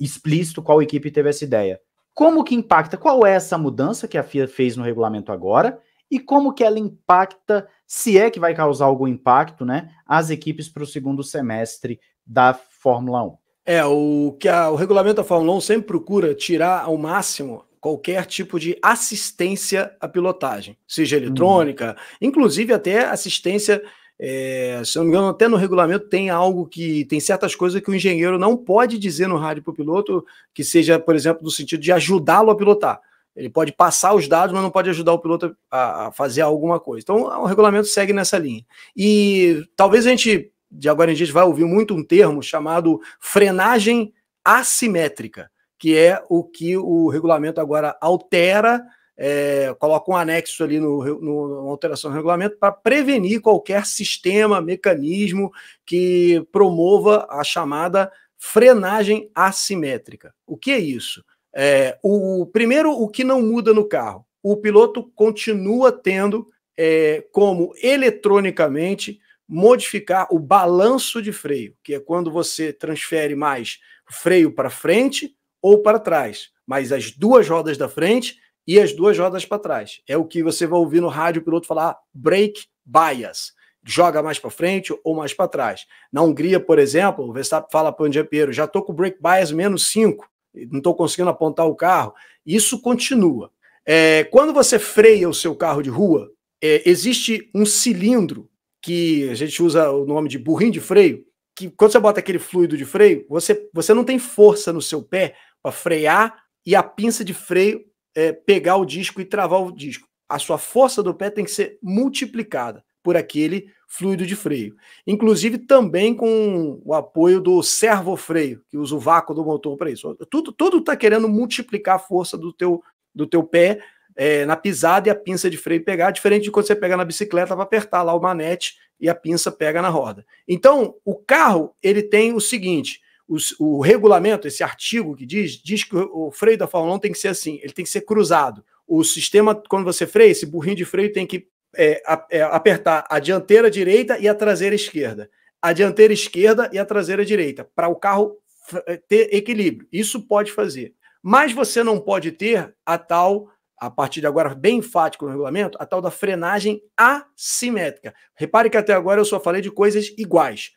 explícito qual equipe teve essa ideia. Como que impacta? Qual é essa mudança que a FIA fez no regulamento agora? E como que ela impacta, se é que vai causar algum impacto, né, as equipes para o segundo semestre da Fórmula 1? O regulamento da Fórmula 1 sempre procura tirar ao máximo qualquer tipo de assistência à pilotagem, seja eletrônica, inclusive até assistência, se não me engano, até no regulamento tem algo que tem certas coisas que o engenheiro não pode dizer no rádio para o piloto, que seja, por exemplo, no sentido de ajudá-lo a pilotar. Ele pode passar os dados, mas não pode ajudar o piloto a fazer alguma coisa. Então, o regulamento segue nessa linha. E talvez a gente, de agora em diante, vai ouvir muito um termo chamado frenagem assimétrica, que é o que o regulamento agora altera, coloca um anexo ali na alteração do regulamento para prevenir qualquer sistema, mecanismo que promova a chamada frenagem assimétrica. O que é isso? Primeiro, o que não muda no carro? O piloto continua tendo como eletronicamente modificar o balanço de freio, que é quando você transfere mais freio para frente ou para trás, mas as duas rodas da frente e as duas rodas para trás. É o que você vai ouvir no rádio o piloto falar brake bias. Joga mais para frente ou mais para trás. Na Hungria, por exemplo, o Verstappen fala para o Piastri, já estou com o brake bias menos 5. Não estou conseguindo apontar o carro. Isso continua. Quando você freia o seu carro de rua, existe um cilindro, que a gente usa o nome de burrinho de freio, que quando você bota aquele fluido de freio, você não tem força no seu pé para frear e a pinça de freio pegar o disco e travar o disco. A sua força do pé tem que ser multiplicada por aquele fluido de freio. Inclusive também com o apoio do servofreio, que usa o vácuo do motor para isso. Tudo está querendo multiplicar a força do teu pé na pisada e a pinça de freio pegar, diferente de quando você pega na bicicleta para apertar lá o manete e a pinça pega na roda. Então, o carro ele tem o seguinte, o regulamento, esse artigo que diz que o freio da Fórmula 1 tem que ser assim, ele tem que ser cruzado. O sistema, quando você freia, esse burrinho de freio tem que apertar a dianteira direita e a traseira esquerda. A dianteira esquerda e a traseira direita, para o carro ter equilíbrio. Isso pode fazer. Mas você não pode ter a partir de agora, bem enfático no regulamento, a tal da frenagem assimétrica. Repare que até agora eu só falei de coisas iguais.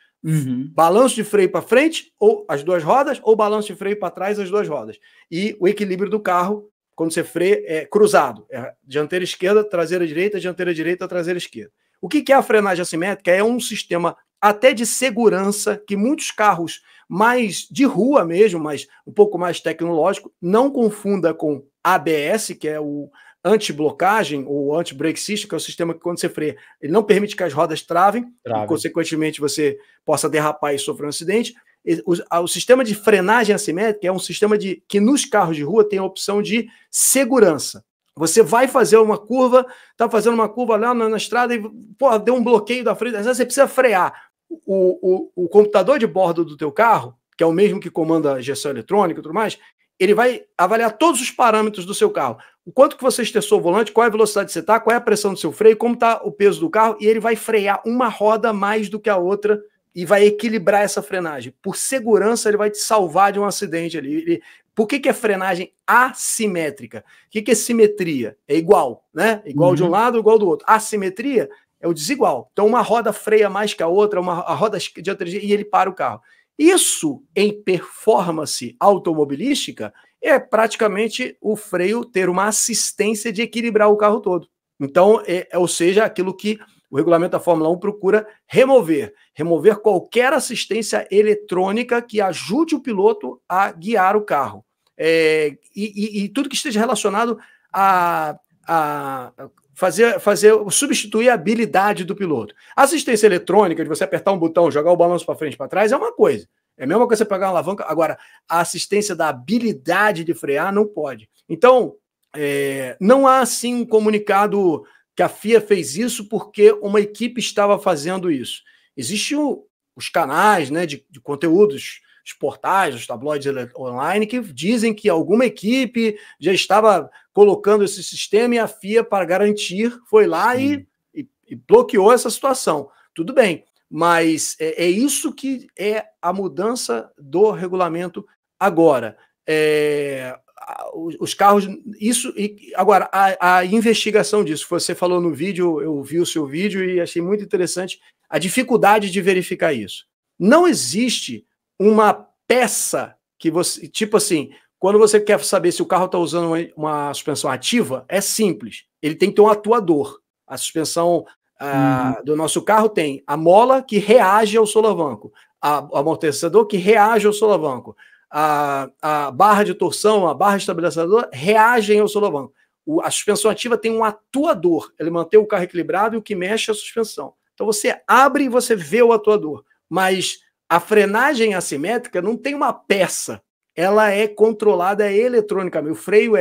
Balanço de freio para frente, ou as duas rodas, ou balanço de freio para trás, as duas rodas. E o equilíbrio do carro, quando você freia, é cruzado. É dianteira esquerda, traseira direita, dianteira direita, traseira esquerda. O que é a frenagem assimétrica? É um sistema até de segurança que muitos carros mais de rua mesmo, mas um pouco mais tecnológico, não confunda com ABS, que é o anti-blocagem ou anti-brake system, que é o sistema que quando você freia, ele não permite que as rodas travem. E, consequentemente, você possa derrapar e sofrer um acidente. O sistema de frenagem assimétrica é um sistema que nos carros de rua tem a opção de segurança. Você vai fazer uma curva, está fazendo uma curva lá na estrada e deu um bloqueio da frente, às vezes você precisa frear. O computador de bordo do teu carro, que é o mesmo que comanda a gestão eletrônica e tudo mais, ele vai avaliar todos os parâmetros do seu carro. O quanto que você estressou o volante, qual é a velocidade que você está, qual é a pressão do seu freio, como está o peso do carro, e ele vai frear uma roda mais do que a outra e vai equilibrar essa frenagem. Por segurança, ele vai te salvar de um acidente ali. Ele Por que é frenagem assimétrica? O que é simetria? É igual, né? Igual de um lado, igual do outro. Assimetria é o desigual. Então uma roda freia mais que a outra, a roda de outra, e ele para o carro. Isso, em performance automobilística, é praticamente o freio ter uma assistência de equilibrar o carro todo. Então, ou seja, aquilo que o regulamento da Fórmula 1 procura remover. Remover qualquer assistência eletrônica que ajude o piloto a guiar o carro. E tudo que esteja relacionado a substituir a habilidade do piloto. Assistência eletrônica, de você apertar um botão, jogar o balanço para frente, para trás, é uma coisa. É a mesma coisa você pegar uma alavanca. Agora, a assistência da habilidade de frear não pode. Então, não há, assim, um comunicado que a FIA fez isso porque uma equipe estava fazendo isso. Existem os canais, né, de conteúdos, os portais, os tabloides online, que dizem que alguma equipe já estava colocando esse sistema e a FIA, para garantir, foi lá e bloqueou essa situação. Tudo bem, mas é isso que é a mudança do regulamento agora. Os carros, isso, e agora a investigação disso, você falou no vídeo, eu vi o seu vídeo e achei muito interessante a dificuldade de verificar isso. Não existe uma peça que você, tipo assim, quando você quer saber se o carro está usando uma suspensão ativa, é simples, ele tem que ter um atuador. A suspensão do nosso carro tem a mola que reage ao solavanco, o amortecedor que reage ao solavanco, a barra de torção, a barra estabilizadora reagem ao solavanco. A suspensão ativa tem um atuador, ele mantém o carro equilibrado e o que mexe é a suspensão. Então você abre e você vê o atuador, mas a frenagem assimétrica não tem uma peça, ela é controlada eletronicamente. O freio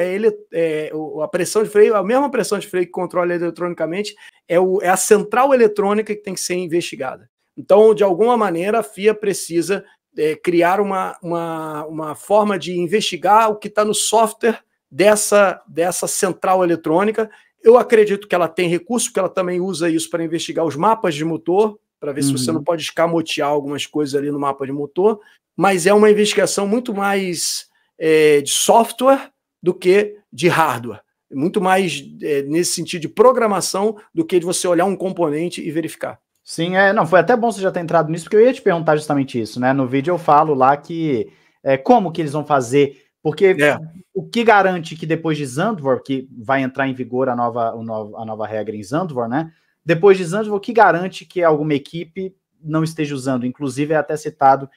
a pressão de freio, a mesma pressão de freio que controla eletronicamente, é a central eletrônica que tem que ser investigada. Então, de alguma maneira, a FIA precisa criar uma forma de investigar o que está no software dessa central eletrônica. Eu acredito que ela tem recurso, porque ela também usa isso para investigar os mapas de motor, para ver se você não pode escamotear algumas coisas ali no mapa de motor, mas é uma investigação muito mais de software do que de hardware, muito mais nesse sentido de programação do que de você olhar um componente e verificar. Sim, não, foi até bom você já ter entrado nisso, porque eu ia te perguntar justamente isso, né? No vídeo eu falo lá que como que eles vão fazer, porque o que garante que depois de Zandvoort, que vai entrar em vigor a nova regra em Zandvoort, né? Depois de Zandvoort, o que garante que alguma equipe não esteja usando? Inclusive é até citado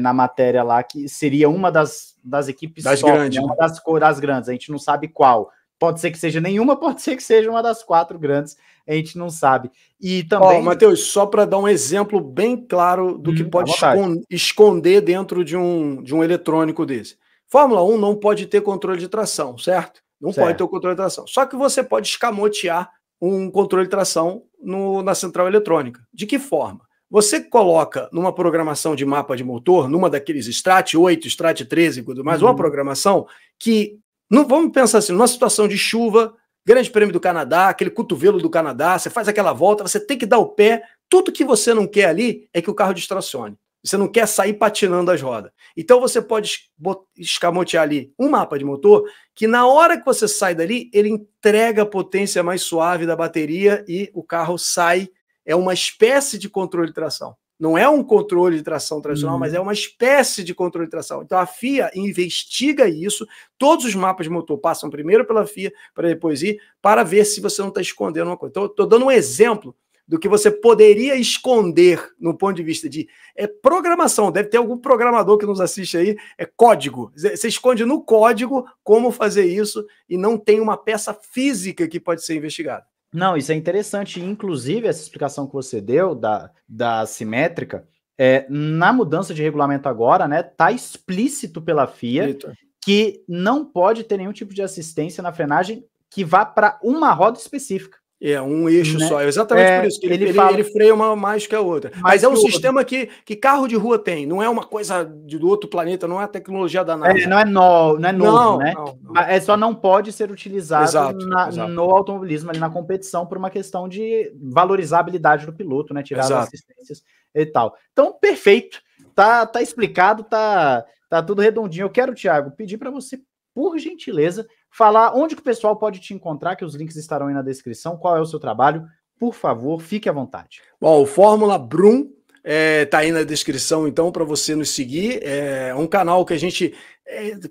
na matéria lá que seria uma das equipes das grandes, né? Uma das grandes, a gente não sabe qual. Pode ser que seja nenhuma, pode ser que seja uma das 4 grandes, a gente não sabe. E também... Oh, Matheus, só para dar um exemplo bem claro do que pode esconder dentro de um eletrônico desse. Fórmula 1 não pode ter controle de tração, certo? Não pode ter o controle de tração. Só que você pode escamotear um controle de tração na central eletrônica. De que forma? Você coloca numa programação de mapa de motor, numa daqueles Strat 8, Strat 13, mas uma programação que... Não vamos pensar assim, numa situação de chuva, Grande Prêmio do Canadá, aquele cotovelo do Canadá, você faz aquela volta, você tem que dar o pé, tudo que você não quer ali é que o carro distracione. Você não quer sair patinando as rodas. Então você pode escamotear ali um mapa de motor que na hora que você sai dali, ele entrega a potência mais suave da bateria e o carro sai. É uma espécie de controle de tração. Não é um controle de tração tradicional, mas é uma espécie de controle de tração. Então a FIA investiga isso, todos os mapas de motor passam primeiro pela FIA, para depois ir, para ver se você não está escondendo uma coisa. Então eu estou dando um exemplo do que você poderia esconder no ponto de vista de programação. Deve ter algum programador que nos assiste aí, código. Você esconde no código como fazer isso e não tem uma peça física que pode ser investigada. Não, isso é interessante, inclusive essa explicação que você deu da assimétrica, na mudança de regulamento agora, né, tá explícito pela FIA que não pode ter nenhum tipo de assistência na frenagem que vá para uma roda específica. Um eixo, né? Só, é exatamente por isso que ele freia uma mais que a outra. Mas é um sistema que carro de rua tem, não é uma coisa do outro planeta, não é a tecnologia da NASA. Não é novo, né? Não. Só não pode ser utilizado no automobilismo, ali na competição, por uma questão de valorizar a habilidade do piloto, né? Tirar as assistências e tal. Então, perfeito. Tá explicado, tá... Tá tudo redondinho. Eu quero, Thiago, pedir para você, por gentileza, falar onde que o pessoal pode te encontrar, que os links estarão aí na descrição, qual é o seu trabalho. Por favor, fique à vontade. Bom, o Fórmula Brum tá aí na descrição, então, para você nos seguir. É um canal que a gente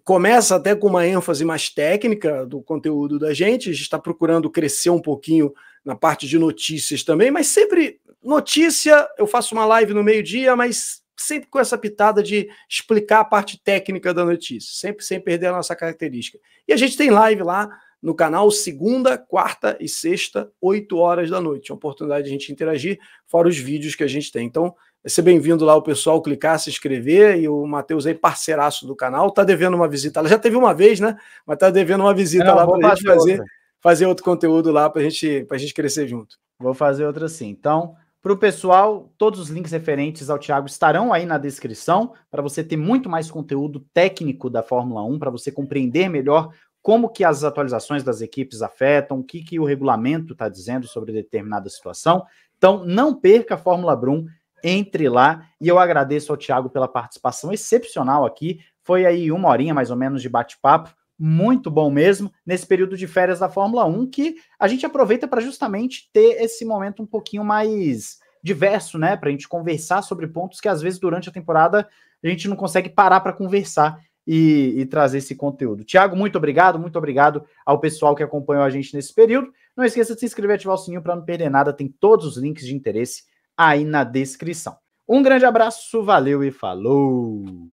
começa até com uma ênfase mais técnica do conteúdo da gente. A gente está procurando crescer um pouquinho na parte de notícias também, mas sempre notícia, eu faço uma live no meio-dia, mas sempre com essa pitada de explicar a parte técnica da notícia, sempre sem perder a nossa característica. E a gente tem live lá no canal segunda, quarta e sexta, 8 horas da noite. É uma oportunidade de a gente interagir, fora os vídeos que a gente tem. Então, vai ser bem-vindo lá o pessoal clicar, se inscrever. E o Matheus aí, parceiraço do canal, tá devendo uma visita. Ela já teve uma vez, né? Mas tá devendo uma visita lá para a gente fazer outro conteúdo lá para a gente crescer junto. Vou fazer outra sim. Então, para o pessoal, todos os links referentes ao Thiago estarão aí na descrição para você ter muito mais conteúdo técnico da Fórmula 1, para você compreender melhor como que as atualizações das equipes afetam, o que que o regulamento está dizendo sobre determinada situação. Então, não perca a Fórmula Brum, entre lá. E eu agradeço ao Thiago pela participação excepcional aqui. Foi aí uma horinha mais ou menos de bate-papo. Muito bom mesmo, nesse período de férias da Fórmula 1, que a gente aproveita para justamente ter esse momento um pouquinho mais diverso, né? Para a gente conversar sobre pontos que, às vezes, durante a temporada, a gente não consegue parar para conversar e trazer esse conteúdo. Thiago, muito obrigado ao pessoal que acompanhou a gente nesse período. Não esqueça de se inscrever e ativar o sininho para não perder nada. Tem todos os links de interesse aí na descrição. Um grande abraço, valeu e falou!